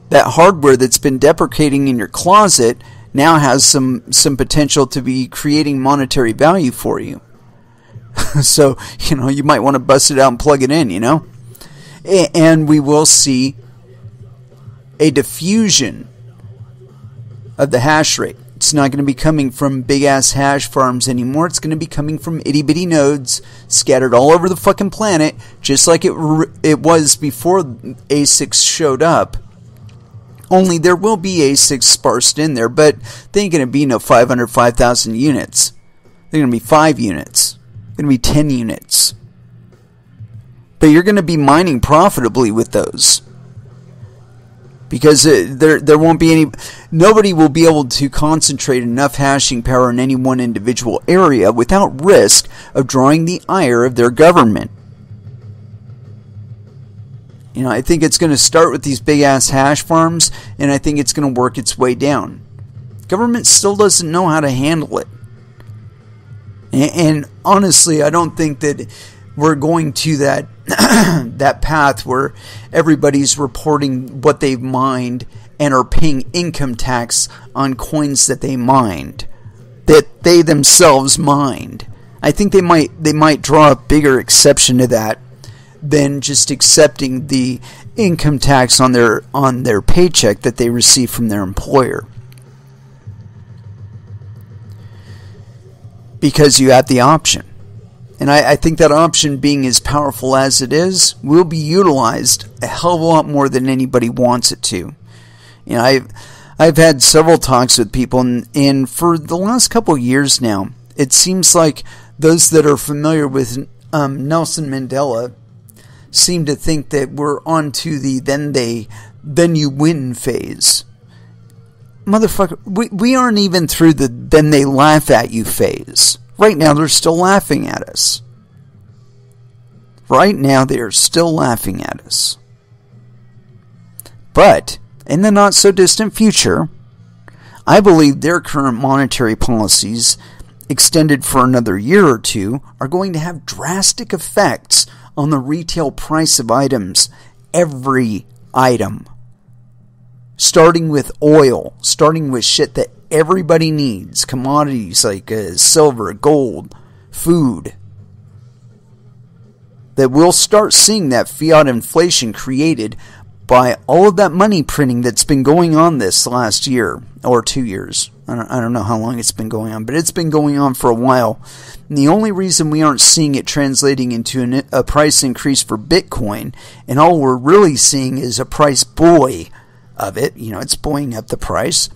that hardware that's been deprecating in your closet now has some some potential to be creating monetary value for you. So, you know, you might want to bust it out and plug it in, you know? And we will see a diffusion of the hash rate. It's not going to be coming from big-ass hash farms anymore. It's going to be coming from itty-bitty nodes scattered all over the fucking planet, just like it it was before A six showed up. Only there will be A six sparsed in there, but there ain't going to be no five hundred, five thousand units. They're going to be five units. They're going to be ten units. But you're going to be mining profitably with those. Because there, there won't be any... Nobody will be able to concentrate enough hashing power in any one individual area without risk of drawing the ire of their government. You know, I think it's going to start with these big-ass hash farms, and I think it's going to work its way down. Government still doesn't know how to handle it. And, and honestly, I don't think that we're going to that... that path where everybody's reporting what they've mined and are paying income tax on coins that they mined, that they themselves mined. I think they might they might draw a bigger exception to that than just accepting the income tax on their on their paycheck that they receive from their employer. Because you have the option. And I, I think that option, being as powerful as it is, will be utilized a hell of a lot more than anybody wants it to. You know, I've, I've had several talks with people, and, and for the last couple of years now, it seems like those that are familiar with um, Nelson Mandela seem to think that we're onto the then they, then you win phase. Motherfucker, we, we aren't even through the then they laugh at you phase. Right now, they're still laughing at us. Right now, they are still laughing at us. But, in the not-so-distant future, I believe their current monetary policies, extended for another year or two, are going to have drastic effects on the retail price of items. Every item. Starting with oil. Starting with shit that everybody needs, commodities like uh, silver, gold, food, that we'll start seeing that fiat inflation created by all of that money printing that's been going on this last year or two years. I don't, I don't know how long it's been going on, but it's been going on for a while. And the only reason we aren't seeing it translating into an, a price increase for Bitcoin, and all we're really seeing is a price buoy of it, you know, it's buoying up the price,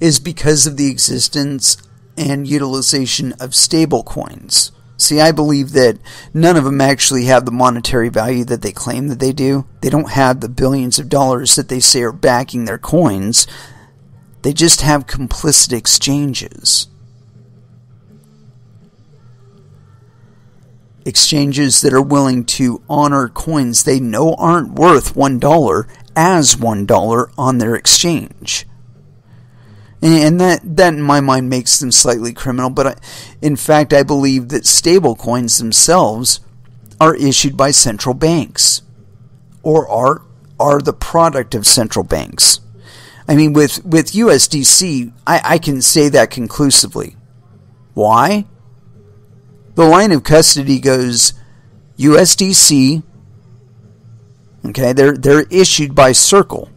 is because of the existence and utilization of stable coins. See, I believe that none of them actually have the monetary value that they claim that they do. They don't have the billions of dollars that they say are backing their coins. They just have complicit exchanges. Exchanges that are willing to honor coins they know aren't worth one dollar as one dollar on their exchange. And that, that, in my mind, makes them slightly criminal. But, I, in fact, I believe that stablecoins themselves are issued by central banks, or are are the product of central banks. I mean, with, with U S D C, I, I can say that conclusively. Why? The line of custody goes U S D C. Okay, they're they're issued by Circle.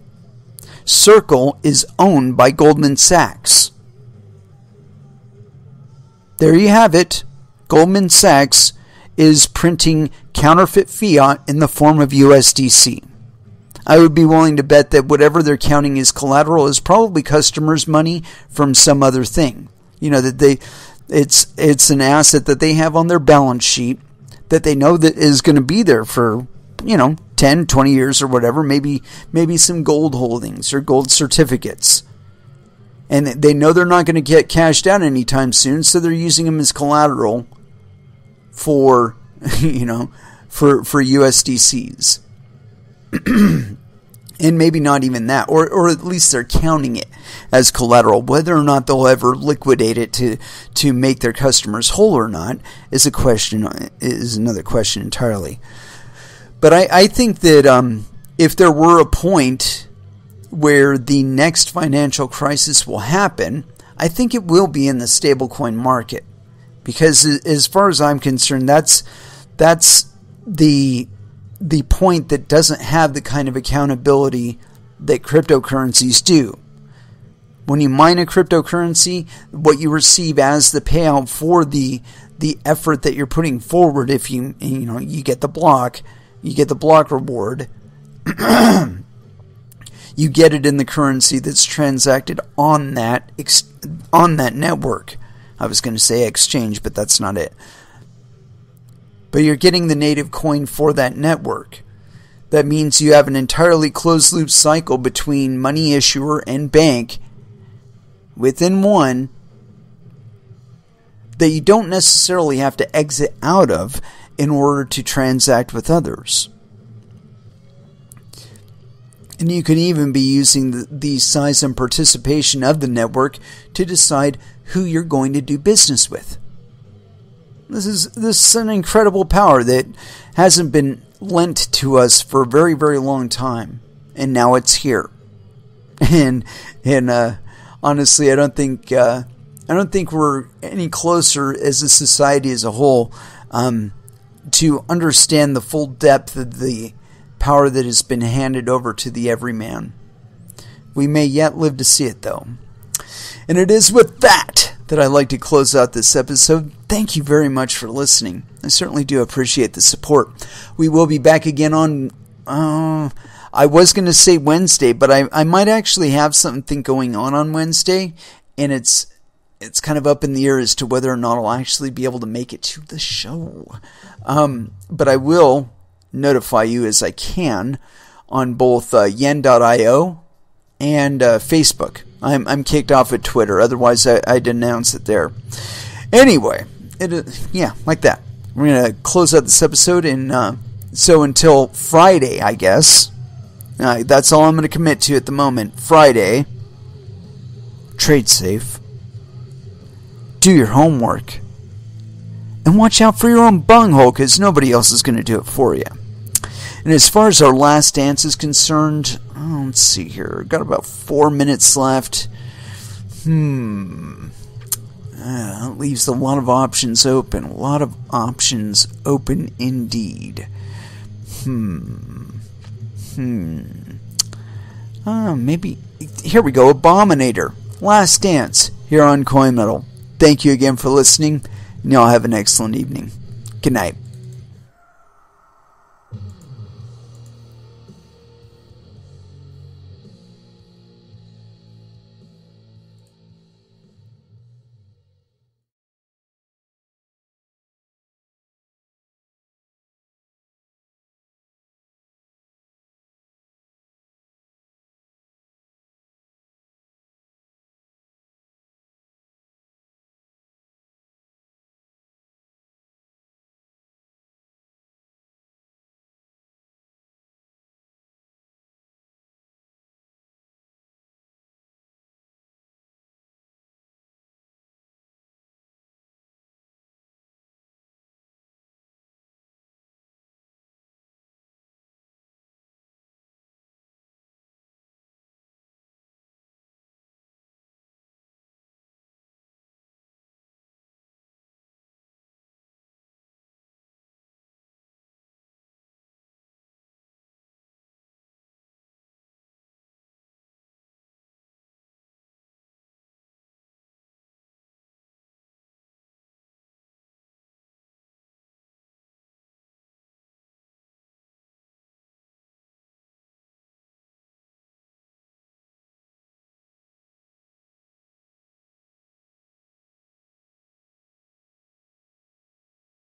Circle is owned by Goldman Sachs. There you have it. Goldman Sachs is printing counterfeit fiat in the form of U S D C. I would be willing to bet that whatever they're counting as collateral is probably customers' money from some other thing. You know, that they it's it's an asset that they have on their balance sheet that they know that is going to be there for, you know, ten, twenty years or whatever, maybe maybe some gold holdings or gold certificates. And they know they're not going to get cashed out anytime soon, so they're using them as collateral for, you know, for for U S D Cs. And maybe not even that, or or at least they're counting it as collateral. Whether or not they'll ever liquidate it to to make their customers whole or not is a question is another question entirely. But I, I think that um, if there were a point where the next financial crisis will happen, I think it will be in the stablecoin market. Because as far as I'm concerned, that's that's the the point that doesn't have the kind of accountability that cryptocurrencies do. When you mine a cryptocurrency, what you receive as the payout for the the effort that you're putting forward, if you you know you get the block, you get the block reward. You get it in the currency that's transacted on that ex on that network. I was going to say exchange, but that's not it. But you're getting the native coin for that network. That means you have an entirely closed loop cycle between money issuer and bank within one that you don't necessarily have to exit out of in order to transact with others. And you can even be using the, the size and participation of the network to decide who you're going to do business with. This is, this is an incredible power that hasn't been lent to us for a very, very long time. And now it's here. And and uh, honestly, I don't think uh, I don't think we're any closer as a society as a whole um, to understand the full depth of the power that has been handed over to the everyman. We may yet live to see it, though. And it is with that that I'd like to close out this episode. Thank you very much for listening. I certainly do appreciate the support. We will be back again on... Uh, I was going to say Wednesday, but I, I might actually have something going on on Wednesday, and it's it's kind of up in the air as to whether or not I'll actually be able to make it to the show. Um, but I will notify you as I can on both uh, yen dot i o and uh, Facebook. I'm, I'm kicked off at Twitter, otherwise I, I'd announce it there. Anyway, it, yeah, like that. We're going to close out this episode, and uh, so until Friday, I guess, uh, that's all I'm going to commit to at the moment. Friday, trade safe, do your homework, and watch out for your own bunghole, because nobody else is going to do it for you. And as far as our last dance is concerned, oh, let's see here. We've got about four minutes left. Hmm. Uh, that leaves a lot of options open. A lot of options open indeed. Hmm. Hmm. Uh, maybe. Here we go. Abominator. Last dance here on CoinMetal. Thank you again for listening. And y'all have an excellent evening. Good night.